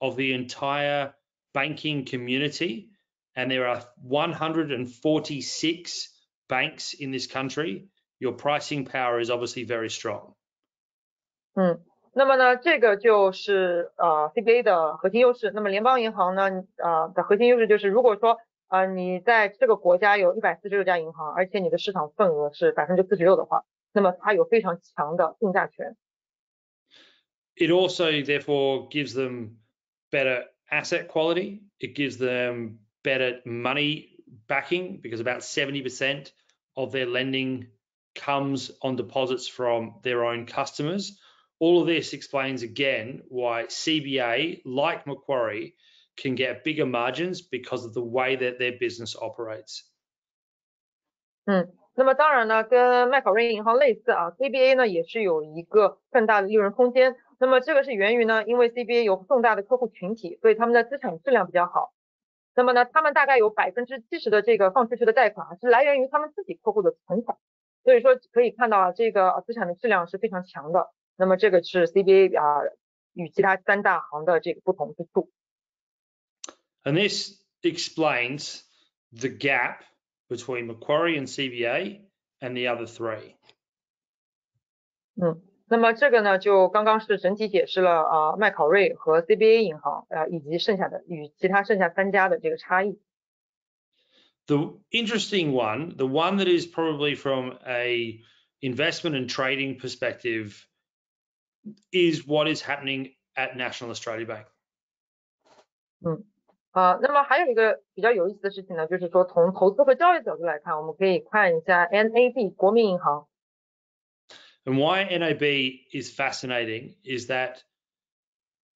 of the entire banking community, and there are one hundred forty-six banks in this country, your pricing power is obviously very strong. 嗯，那么呢，这个就是呃 C B A 的核心优势。那么联邦银行呢，呃的核心优势就是，如果说呃你在这个国家有一百四十六家银行，而且你的市场份额是 百分之四十六 的话，那么它有非常强的定价权。It also therefore gives them better asset quality. It gives them better money backing, because about seventy percent of their lending comes on deposits from their own customers. All of this explains again why C B A, like Macquarie, can get bigger margins because of the way that their business operates. 嗯，那么当然呢，跟麦考瑞银行类似啊 ，C B A 呢也是有一个更大的利润空间。那么这个是源于呢，因为 C B A 有更大的客户群体，所以他们的资产质量比较好。那么呢，他们大概有 百分之七十 的这个放出去的贷款是来源于他们自己客户的存款，所以说可以看到这个资产的质量是非常强的。那么这个是 C B A 啊、呃、与其他三大行的这个不同之处。And this explains the gap between Macquarie and C B A and the other three. 嗯，那么这个呢，就刚刚是整体解释了啊、呃、麦考瑞和 C B A 银行啊、呃、以及剩下的与其他剩下三家的这个差异。The interesting one, the one that is probably from a investment and trading perspective, is what is happening at National Australia Bank. 嗯，啊、呃，那么还有一个比较有意思的事情呢，就是说从投资和交易角度来看，我们可以看一下 N A B 国民银行。And why N A B is fascinating is that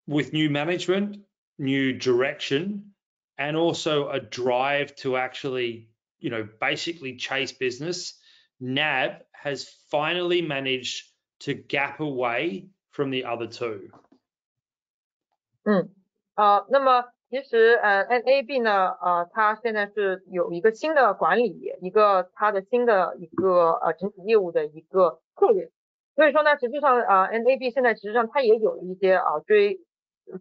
with new management, new direction, and also a drive to actually, you know, basically chase business, N A B has finally managed to gap away from the other two. 嗯，啊、呃，那么其实呃 ，N A B 呢，呃，它现在是有一个新的管理，一个它的新的一个呃整体业务的一个策略。所以说呢，实际上啊、呃、，N A B 现在实际上它也有了一些啊、呃、追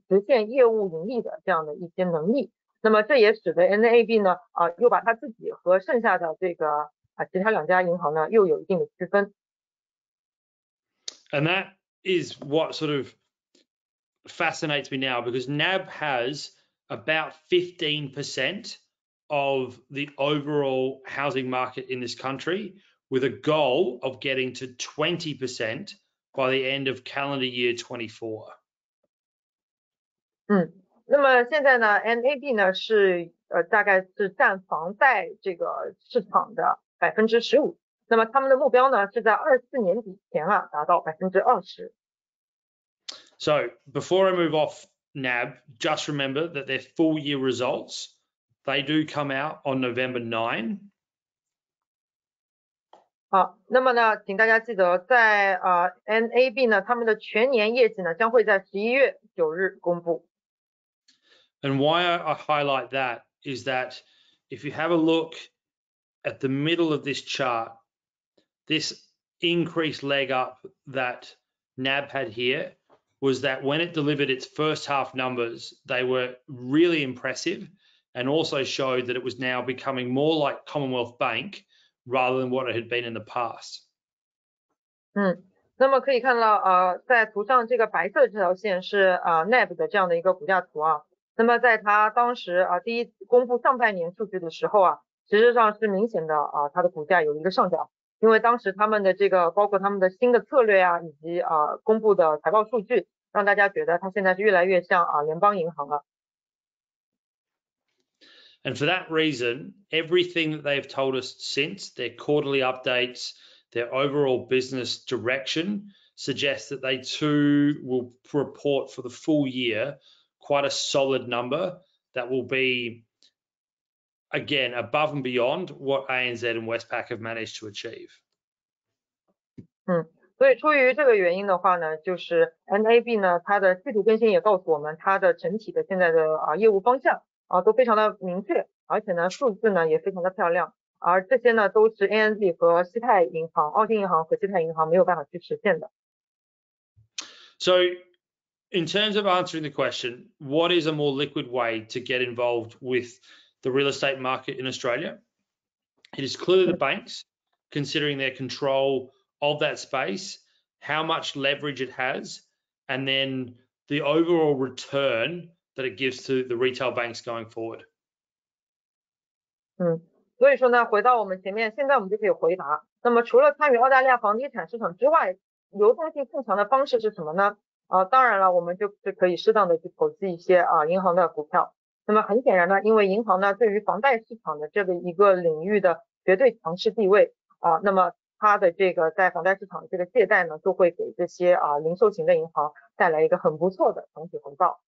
实现业务盈利的这样的一些能力。那么这也使得 N A B 呢，啊、呃，又把它自己和剩下的这个。And that is what sort of fascinates me now, because N A B has about fifteen percent of the overall housing market in this country, with a goal of getting to twenty percent by the end of calendar year twenty-four. 嗯，那么现在呢 ，N A B 呢是呃大概是占房贷这个市场的 百分之十五， 那么他们的目标呢是在二四年底前啊达到 百分之二十。 So before I move off N A B, just remember that their full year results, they do come out on November ninth. 好，那么呢请大家记得在呃 N A B 呢他们的全年业绩呢将会在十一月九日公布。 And why I highlight that is that if you have a look at the middle of this chart, this increased leg up that N A B had here was that when it delivered its first half numbers, they were really impressive and also showed that it was now becoming more like Commonwealth Bank rather than what it had been in the past. 嗯，那么可以看到，呃，在图上这个白色这条线是啊、呃、N A B 的这样的一个股价图啊。那么在它当时啊第一公布上半年数据的时候啊，实际上是明显的啊它的股价有一个上涨，因为当时他们的这个包括他们的新的策略啊以及啊公布的财报数据，让大家觉得它现在是越来越像啊联邦银行了。 And for that reason, everything that they've told us since, their quarterly updates, their overall business direction, suggests that they too will report for the full year quite a solid number that will be again, above and beyond what A N Z and Westpac have managed to achieve. 嗯，所以出于这个原因的话呢，就是 N A B 呢，它的季度更新也告诉我们，它的整体的现在的啊业务方向啊都非常的明确，而且呢数字呢也非常的漂亮，而这些呢都是 A N Z 和西泰银行、澳新银行和西泰银行没有办法去实现的。So in terms of answering the question, what is a more liquid way to get involved with the real estate market in Australia? It is clearly the banks, considering their control of that space, how much leverage it has, and then the overall return that it gives to the retail banks going forward. 嗯，所以说呢，回到我们前面，现在我们就可以回答。那么除了参与澳大利亚房地产市场之外，流动性更强的方式是什么呢？啊，当然了，我们就是可以适当的去投资一些啊银行的股票。那么很显然呢，因为银行呢对于房贷市场的这个一个领域的绝对强势地位啊，那么它的这个在房贷市场的这个借贷呢，就会给这些啊零售型的银行带来一个很不错的整体回报。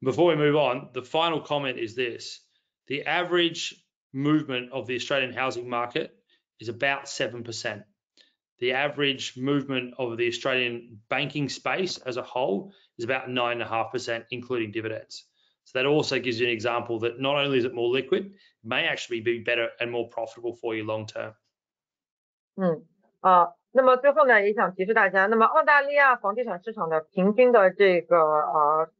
Before we move on, the final comment is this: the average movement of the Australian housing market is about seven percent. The average movement of the Australian banking space as a whole is about nine point five percent, including dividends. So that also gives you an example that not only is it more liquid, it may actually be better and more profitable for you long term. 嗯啊，那么最后呢，也想提示大家，那么澳大利亚房地产市场的平均的这个呃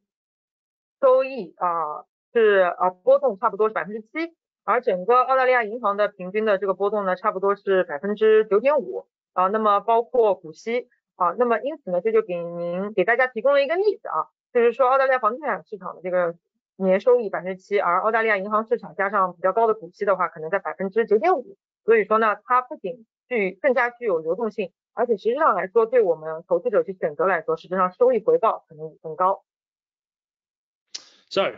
收益啊是啊波动差不多是百分之七，而整个澳大利亚银行的平均的这个波动呢，差不多是百分之九点五。啊，那么包括股息啊，那么因此呢，这就给您给大家提供了一个例子啊，就是说澳大利亚房地产市场的这个年收益百分之七，而澳大利亚银行市场加上比较高的股息的话，可能在百分之九点五，所以说呢，它不仅具更加具有流动性，而且实际上来说，对我们投资者去选择来说，实际上收益回报可能也更高。So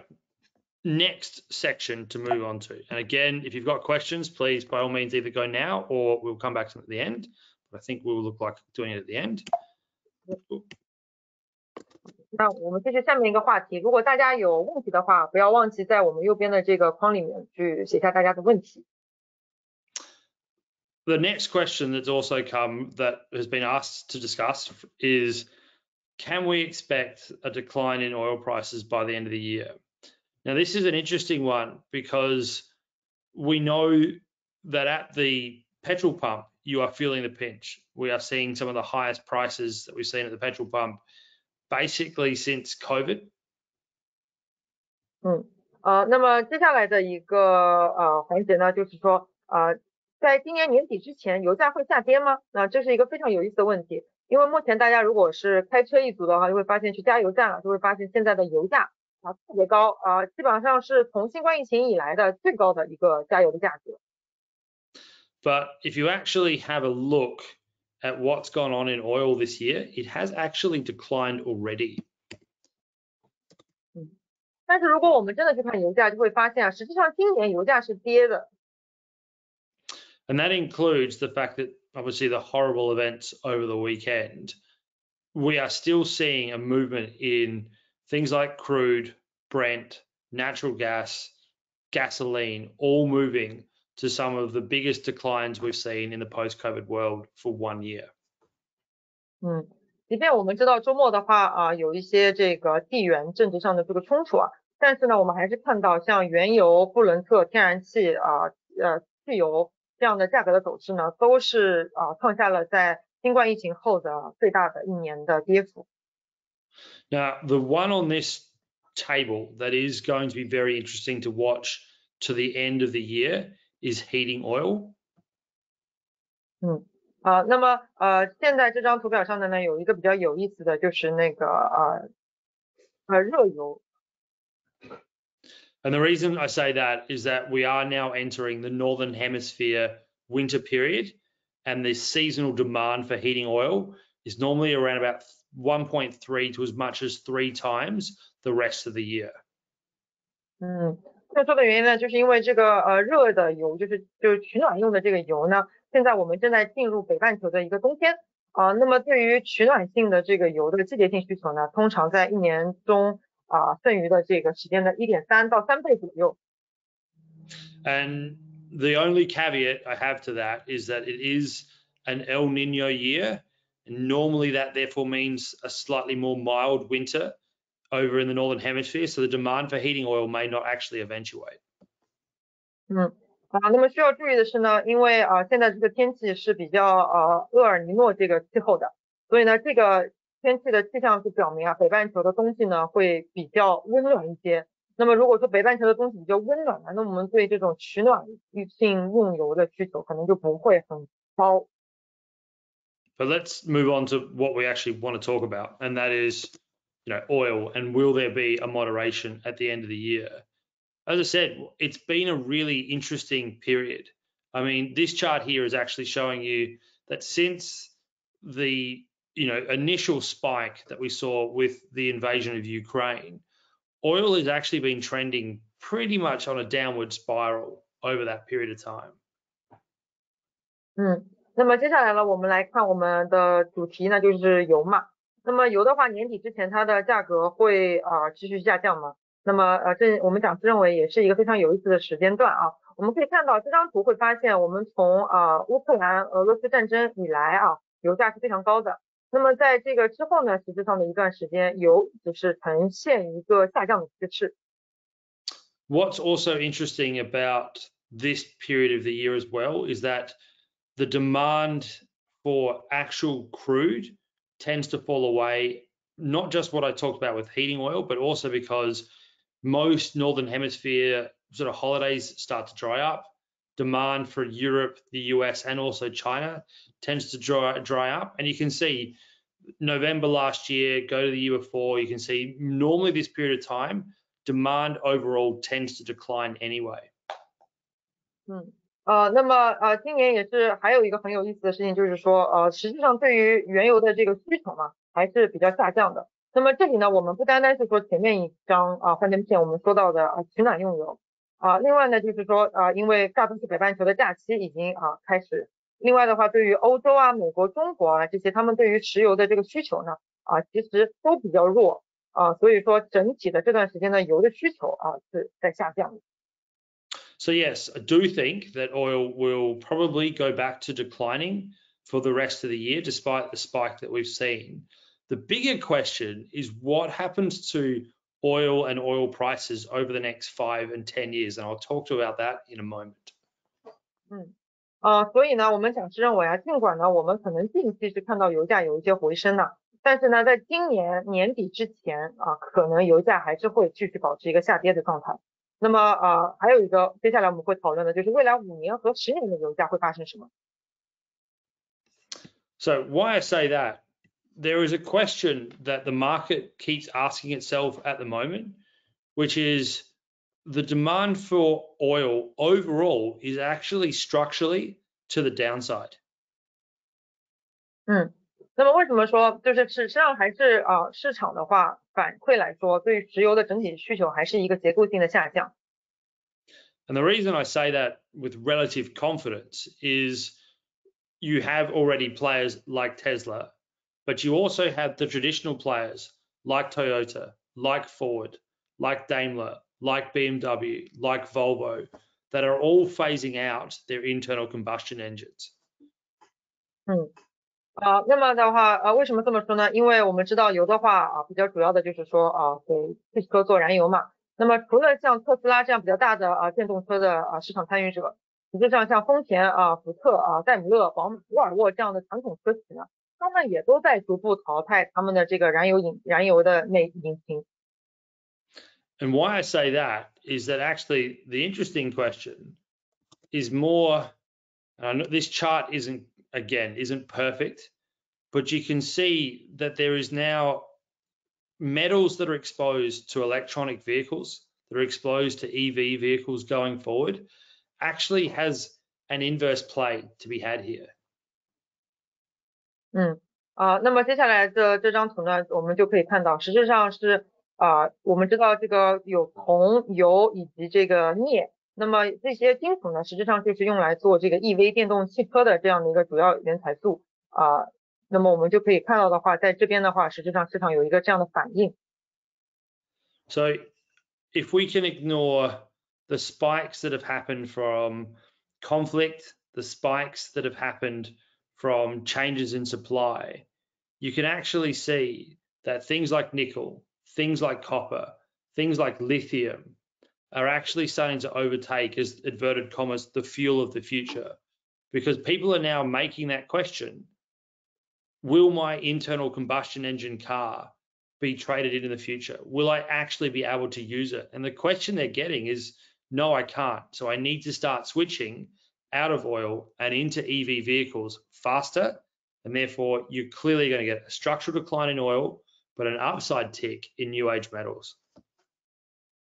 next section to move on to, and again, if you've got questions, please by all means either go now or we'll come back to them at the end. I think we will look like doing it at the end. 那我们这是下面一个话题，如果大家有问题的话，不要忘记在我们右边的这个框里面去写下大家的问题。The next question that's also come that has been asked to discuss is, can we expect a decline in oil prices by the end of the year? Now this is an interesting one because we know that at the petrol pump, you are feeling the pinch. We are seeing some of the highest prices that we've seen at the petrol pump basically since COVID. 嗯，呃，那么接下来的一个呃环节呢，就是说，呃，在今年年底之前，油价会下跌吗？那这是一个非常有意思的问题，因为目前大家如果是开车一族的话，就会发现去加油站啊，就会发现现在的油价啊特别高啊，基本上是从新冠疫情以来的最高的一个加油的价格。But if you actually have a look at what's gone on in oil this year, it has actually declined already. 嗯，但是如果我们真的去看油价，就会发现啊，实际上今年油价是跌的。And that includes the fact that obviously the horrible events over the weekend. We are still seeing a movement in things like crude, Brent, natural gas, gasoline, all moving to some of the biggest declines we've seen in the post-COVID world for one year. 嗯，即便我们知道周末的话啊，有一些这个地缘政治上的这个冲突啊，但是呢，我们还是看到像原油、布伦特、天然气啊、呃、汽油这样的价格的走势呢，都是啊创下了在新冠疫情后的最大的一年的跌幅。Now, the one on this table that is going to be very interesting to watch to the end of the year is heating oil. 嗯啊、呃，那么呃，现在这张图表上的呢，有一个比较有意思的就是那个呃呃热油。And the reason I say that is that we are now entering the northern hemisphere winter period, and the seasonal demand for heating oil is normally around about one point three to as much as three times the rest of the year. 嗯。这说的原因呢，就是因为这个呃热的油，就是就是取暖用的这个油呢，现在我们正在进入北半球的一个冬天啊、呃。那么对于取暖性的这个油的季节性需求呢，通常在一年中啊、呃、剩余的这个时间的 一点三 到三倍左右。And the only caveat I have to that is that it is an El Nino year. And normally that therefore means a slightly more mild winter over in the Northern Hemisphere. So the demand for heating oil may not actually eventuate. Mm. 啊，那么需要注意的是呢，因为啊、呃、现在这个天气是比较呃厄尔尼诺这个气候的，所以呢这个天气的气象是表明啊北半球的冬季呢会比较温暖一些。那么如果说北半球的冬季比较温暖呢，那我们对这种取暖性用油的需求可能就不会很高。But let's move on to what we actually want to talk about, and that is, you know, oil and will there be a moderation at the end of the year? As I said, it's been a really interesting period. I mean, this chart here is actually showing you that since the, you know, initial spike that we saw with the invasion of Ukraine, oil has actually been trending pretty much on a downward spiral over that period of time. 嗯，那么接下来呢，我们来看我们的主题呢，就是油嘛。那么油的话，年底之前它的价格会啊持续下降吗？ 那么呃，这我们讲师认为也是一个非常有意思的时间段啊。我们可以看到这张图会发现，我们从呃乌克兰俄罗斯战争以来啊，油价是非常高的。那么在这个之后呢，实质上的一段时间，油只是呈现一个下降的趋势。What's also interesting about this period of the year as well is that the demand for actual crude tends to fall away. Not just what I talked about with heating oil, but also because most Northern Hemisphere sort of holidays start to dry up. Demand for Europe, the U S, and also China tends to dry, dry up. And you can see November last year, go to the year before, you can see normally this period of time, demand overall tends to decline anyway. 嗯，呃，那么呃，今年也是还有一个很有意思的事情，就是说，呃，实际上对于原油的这个需求嘛，还是比较下降的。 那么这里呢，我们不单单是说前面一张啊幻灯片我们说到的啊取暖用油啊，另外呢就是说啊，因为大多数北半球的假期已经啊开始，另外的话对于欧洲啊、美国、中国啊这些他们对于石油的这个需求呢啊其实都比较弱啊，所以说整体的这段时间的油的需求啊是在下降的。So yes, I do think that oil will probably go back to declining for the rest of the year, despite the spike that we've seen. The bigger question is what happens to oil and oil prices over the next five and ten years, and I'll talk to you about that in a moment. 嗯，呃，所以呢，我们讲师认为啊，尽管呢，我们可能近期是看到油价有一些回升的，但是呢，在今年年底之前啊，可能油价还是会继续保持一个下跌的状态。那么呃，还有一个，接下来我们会讨论的就是未来五年和十年的油价会发生什么。So why I say that? There is a question that the market keeps asking itself at the moment, which is the demand for oil overall is actually structurally to the downside. 嗯，那么为什么说就是实际上还是啊市场的话反馈来说，对于石油的整体需求还是一个结构性的下降。And the reason I say that with relative confidence is you have already players like Tesla. But you also have the traditional players like Toyota, like Ford, like Daimler, like B M W, like Volvo, that are all phasing out their internal combustion engines. 嗯，啊、呃，那么的话，呃，为什么这么说呢？因为我们知道油的话啊、呃，比较主要的就是说啊，给、呃、汽车做燃油嘛。那么除了像特斯拉这样比较大的啊、呃、电动车的啊、呃、市场参与者，实际上像丰田啊、呃、福特啊、呃、戴姆勒、宝马、沃尔沃这样的传统车企呢？ 他们也都在逐步淘汰他们的这个燃油引燃油的内引擎。And why I say that is that actually the interesting question is more. And I know this chart isn't again isn't perfect, but you can see that there is now metals that are exposed to electronic vehicles that are exposed to E V vehicles going forward actually has an inverse play to be had here. 嗯啊、呃，那么接下来的这张图呢，我们就可以看到，实质上是啊、呃，我们知道这个有铜、油以及这个镍，那么这些金属呢，实质上就是用来做这个 E V 电动汽车的这样的一个主要原材素啊、呃。那么我们就可以看到的话，在这边的话，实质上市场有一个这样的反应。So if we can ignore the spikes that have happened from conflict, the spikes that have happened from changes in supply, you can actually see that things like nickel, things like copper, things like lithium are actually starting to overtake, as inverted commas, the fuel of the future, because people are now making that question: will my internal combustion engine car be traded into the future? Will I actually be able to use it? And the question they're getting is, no, I can't. So I need to start switching out of oil and into E V vehicles faster. And therefore, you're clearly going to get a structural decline in oil, but an upside tick in new age metals.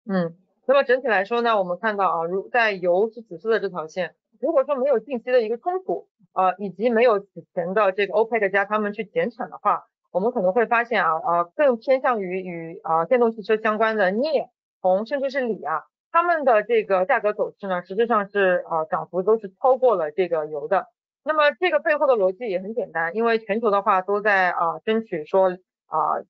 嗯，那么整体来说呢，我们看到啊，如在油是紫色的这条线，如果说没有近期的一个冲突，呃，以及没有此前的这个 OPEC 加他们去减产的话，我们可能会发现啊，呃，更偏向于与啊、呃、电动汽车相关的镍、铜甚至是锂啊，他们的这个价格走势呢，实质上是啊、呃、涨幅都是超过了这个油的。那么这个背后的逻辑也很简单，因为全球的话都在啊、呃、争取说啊、呃、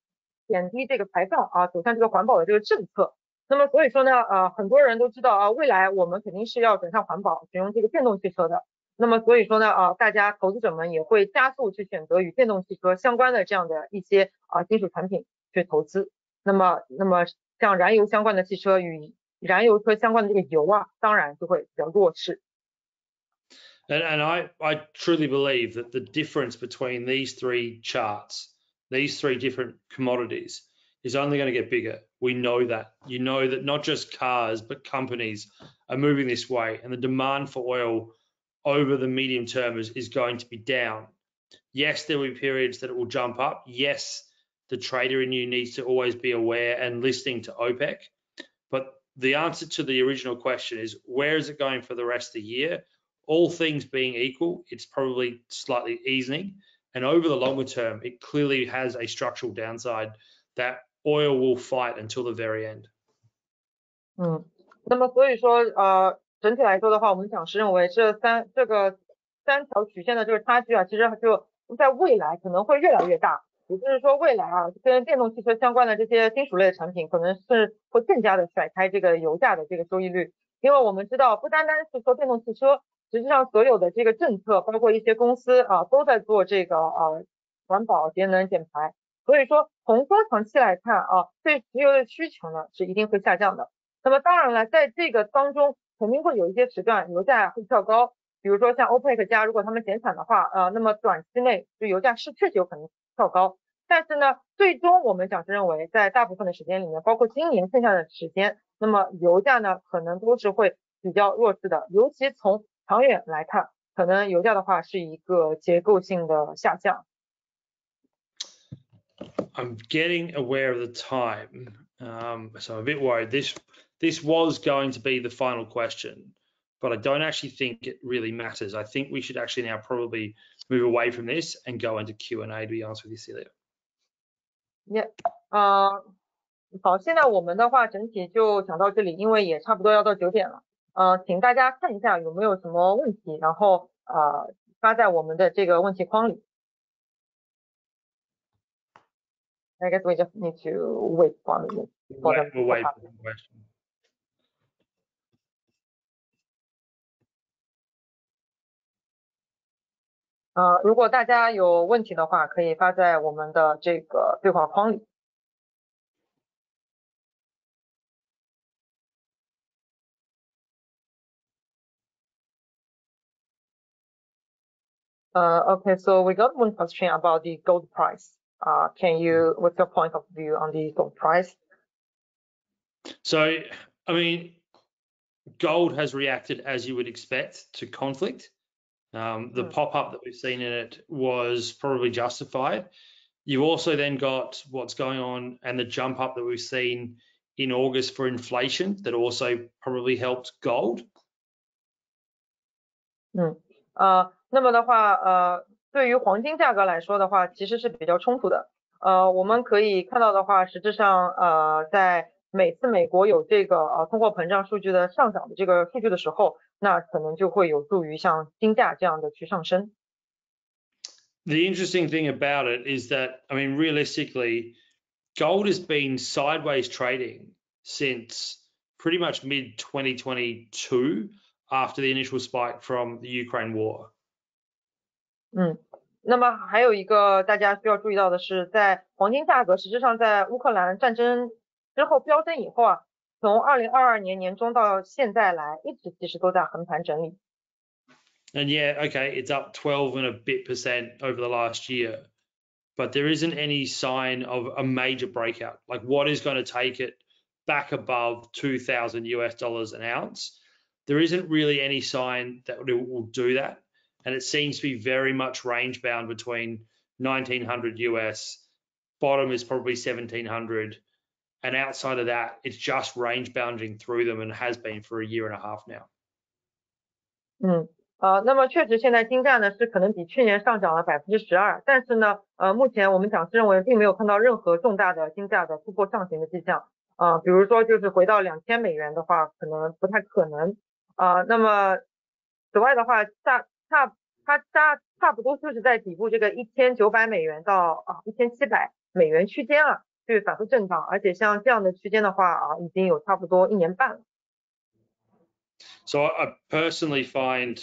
减低这个排放啊，走向这个环保的这个政策。 那么所以说呢，呃，很多人都知道啊，未来我们肯定是要转向环保，使用这个电动汽车的。那么所以说呢，啊，大家投资者们也会加速去选择与电动汽车相关的这样的一些啊金属产品去投资。那么，那么像燃油相关的汽车与燃油车相关的这个油啊，当然就会比较弱势。And and I I truly believe that the difference between these three charts, these three different commodities, is only going to get bigger. We know that. You know that not just cars, but companies are moving this way, and the demand for oil over the medium term is, is going to be down. Yes, there will be periods that it will jump up. Yes, the trader in you needs to always be aware and listening to OPEC. But the answer to the original question is, where is it going for the rest of the year? All things being equal, it's probably slightly easing. And over the longer term, it clearly has a structural downside that oil will fight until the very end. 嗯，那么所以说，呃，整体来说的话，我们讲师认为这三这个三条曲线的这个差距啊，其实就在未来可能会越来越大。也就是说，未来啊，跟电动汽车相关的这些金属类的产品，可能是会更加的甩开这个油价的这个收益率。因为我们知道，不单单是说电动汽车，实际上所有的这个政策，包括一些公司啊，都在做这个呃环保、节能、减排。 所以说，从中长期来看啊，对石油的需求呢是一定会下降的。那么当然了，在这个当中肯定会有一些时段油价会跳高，比如说像 OPEC 加，如果他们减产的话，呃，那么短期内就油价是确实有可能跳高。但是呢，最终我们讲是认为，在大部分的时间里面，包括今年剩下的时间，那么油价呢可能都是会比较弱势的，尤其从长远来看，可能油价的话是一个结构性的下降。 I'm getting aware of the time, um, so I'm a bit worried. This this was going to be the final question, but I don't actually think it really matters. I think we should actually now probably move away from this and go into Q and A, to be honest with you, Celia. Yeah. Uh, 好，现在我们的话整体就讲到这里，因为也差不多要到九点了。呃，请大家看一下有没有什么问题，然后呃发在我们的这个问题框里。 I guess we just need to wait one minute. For wait, we'll wait for the question. Uh, 如果大家有问题的话，可以发在我们的这个对话框里。 Uh, okay, so we got one question about the gold price. Uh, can you, what's your point of view on the gold price? So, I mean, gold has reacted as you would expect to conflict. Um, the mm. pop-up that we've seen in it was probably justified. You've also then got what's going on and the jump up that we've seen in August for inflation that also probably helped gold. Mm. Uh, 那么的话, uh, 对于黄金价格来说的话，其实是比较冲突的。呃，我们可以看到的话，实质上，呃，在每次美国有这个呃通货膨胀数据的上涨的这个数据的时候，那可能就会有助于像金价这样的去上升。The interesting thing about it is that, I mean, realistically, gold has been sideways trading since pretty much mid twenty twenty-two after the initial spike from the Ukraine war. 嗯，那么还有一个大家需要注意到的是，在黄金价格实际上在乌克兰战争之后飙升以后啊，从二零二二年年中到现在来，一直其实都在横盘整理。And yeah, okay, it's up twelve and a bit percent over the last year, but there isn't any sign of a major breakout. Like, what is going to take it back above two thousand US dollars an ounce? There isn't really any sign that it will do that. And it seems to be very much range bound between nineteen hundred US, bottom is probably seventeen hundred. And outside of that, it's just range bounding through them and has been for a year and a half now. 嗯，呃，那么确实现在金价呢是可能比去年上涨了 百分之十二， 但是呢，呃，目前我们讲师认为并没有看到任何重大的金价的突破上行的迹象。呃，比如说就是回到两千美元的话，可能不太可能。呃，那么此外的话，大差它差差不多就是在底部这个一千九百美元到啊一千七百美元区间啊，去反复震荡，而且像这样的区间的话啊，已经有差不多一年半了。So I personally find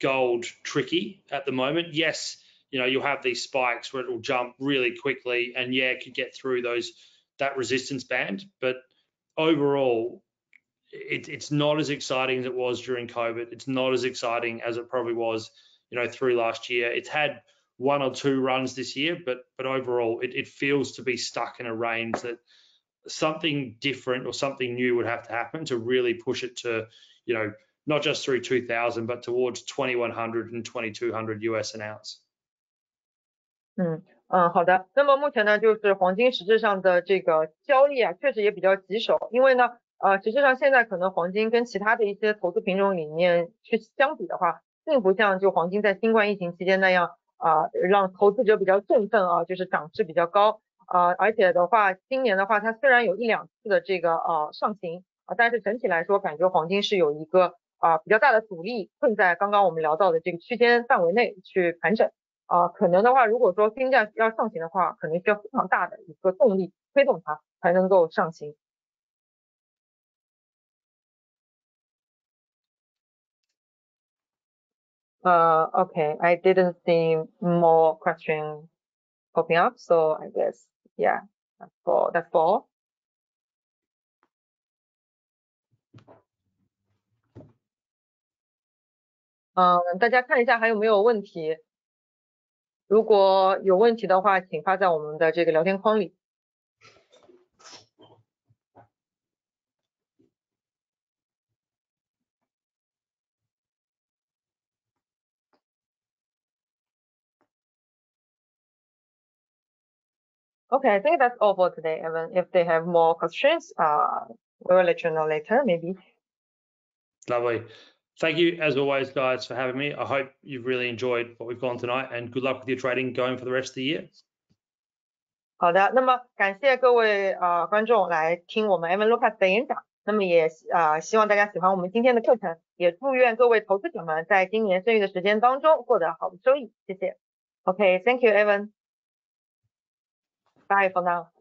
gold tricky at the moment. Yes, you know, you'll have these spikes where it will jump really quickly, and yeah, it could get through those that resistance band. But overall, It, it's not as exciting as it was during COVID. It's not as exciting as it probably was, you know, through last year. It's had one or two runs this year, but but overall, it, it feels to be stuck in a range that something different or something new would have to happen to really push it to, you know, not just through two thousand, but towards twenty-one hundred and twenty-two hundred US an ounce. 嗯嗯，好的。那么目前呢，就是黄金实质上的这个交易啊，确实也比较棘手，因为呢。呃，实际上现在可能黄金跟其他的一些投资品种里面去相比的话，并不像就黄金在新冠疫情期间那样啊、呃，让投资者比较振奋啊，就是涨势比较高啊、呃。而且的话，今年的话，它虽然有一两次的这个呃上行啊，但是整体来说，感觉黄金是有一个啊、呃、比较大的阻力困在刚刚我们聊到的这个区间范围内去盘整啊、呃。可能的话，如果说金价要上行的话，可能需要非常大的一个动力推动它才能够上行。Uh, okay, I didn't see more questions popping up, so I guess, yeah, that's all. That's all. Uh, 大家看一下还有没有问题？如果有问题的话，请发在我们的这个聊天框里。Okay, I think that's all for today, Evan. If they have more questions, uh, we will let you know later, maybe. Lovely. Thank you, as always, guys, for having me. I hope you've really enjoyed what we've gone tonight, and good luck with your trading going for the rest of the year. 好的，那么感谢各位呃观众来听我们 Evan Lucas 的演讲。那么也呃希望大家喜欢我们今天的课程，也祝愿各位投资者们在今年剩余的时间当中获得好的收益。谢谢。Okay, thank you, Evan. Bye for now.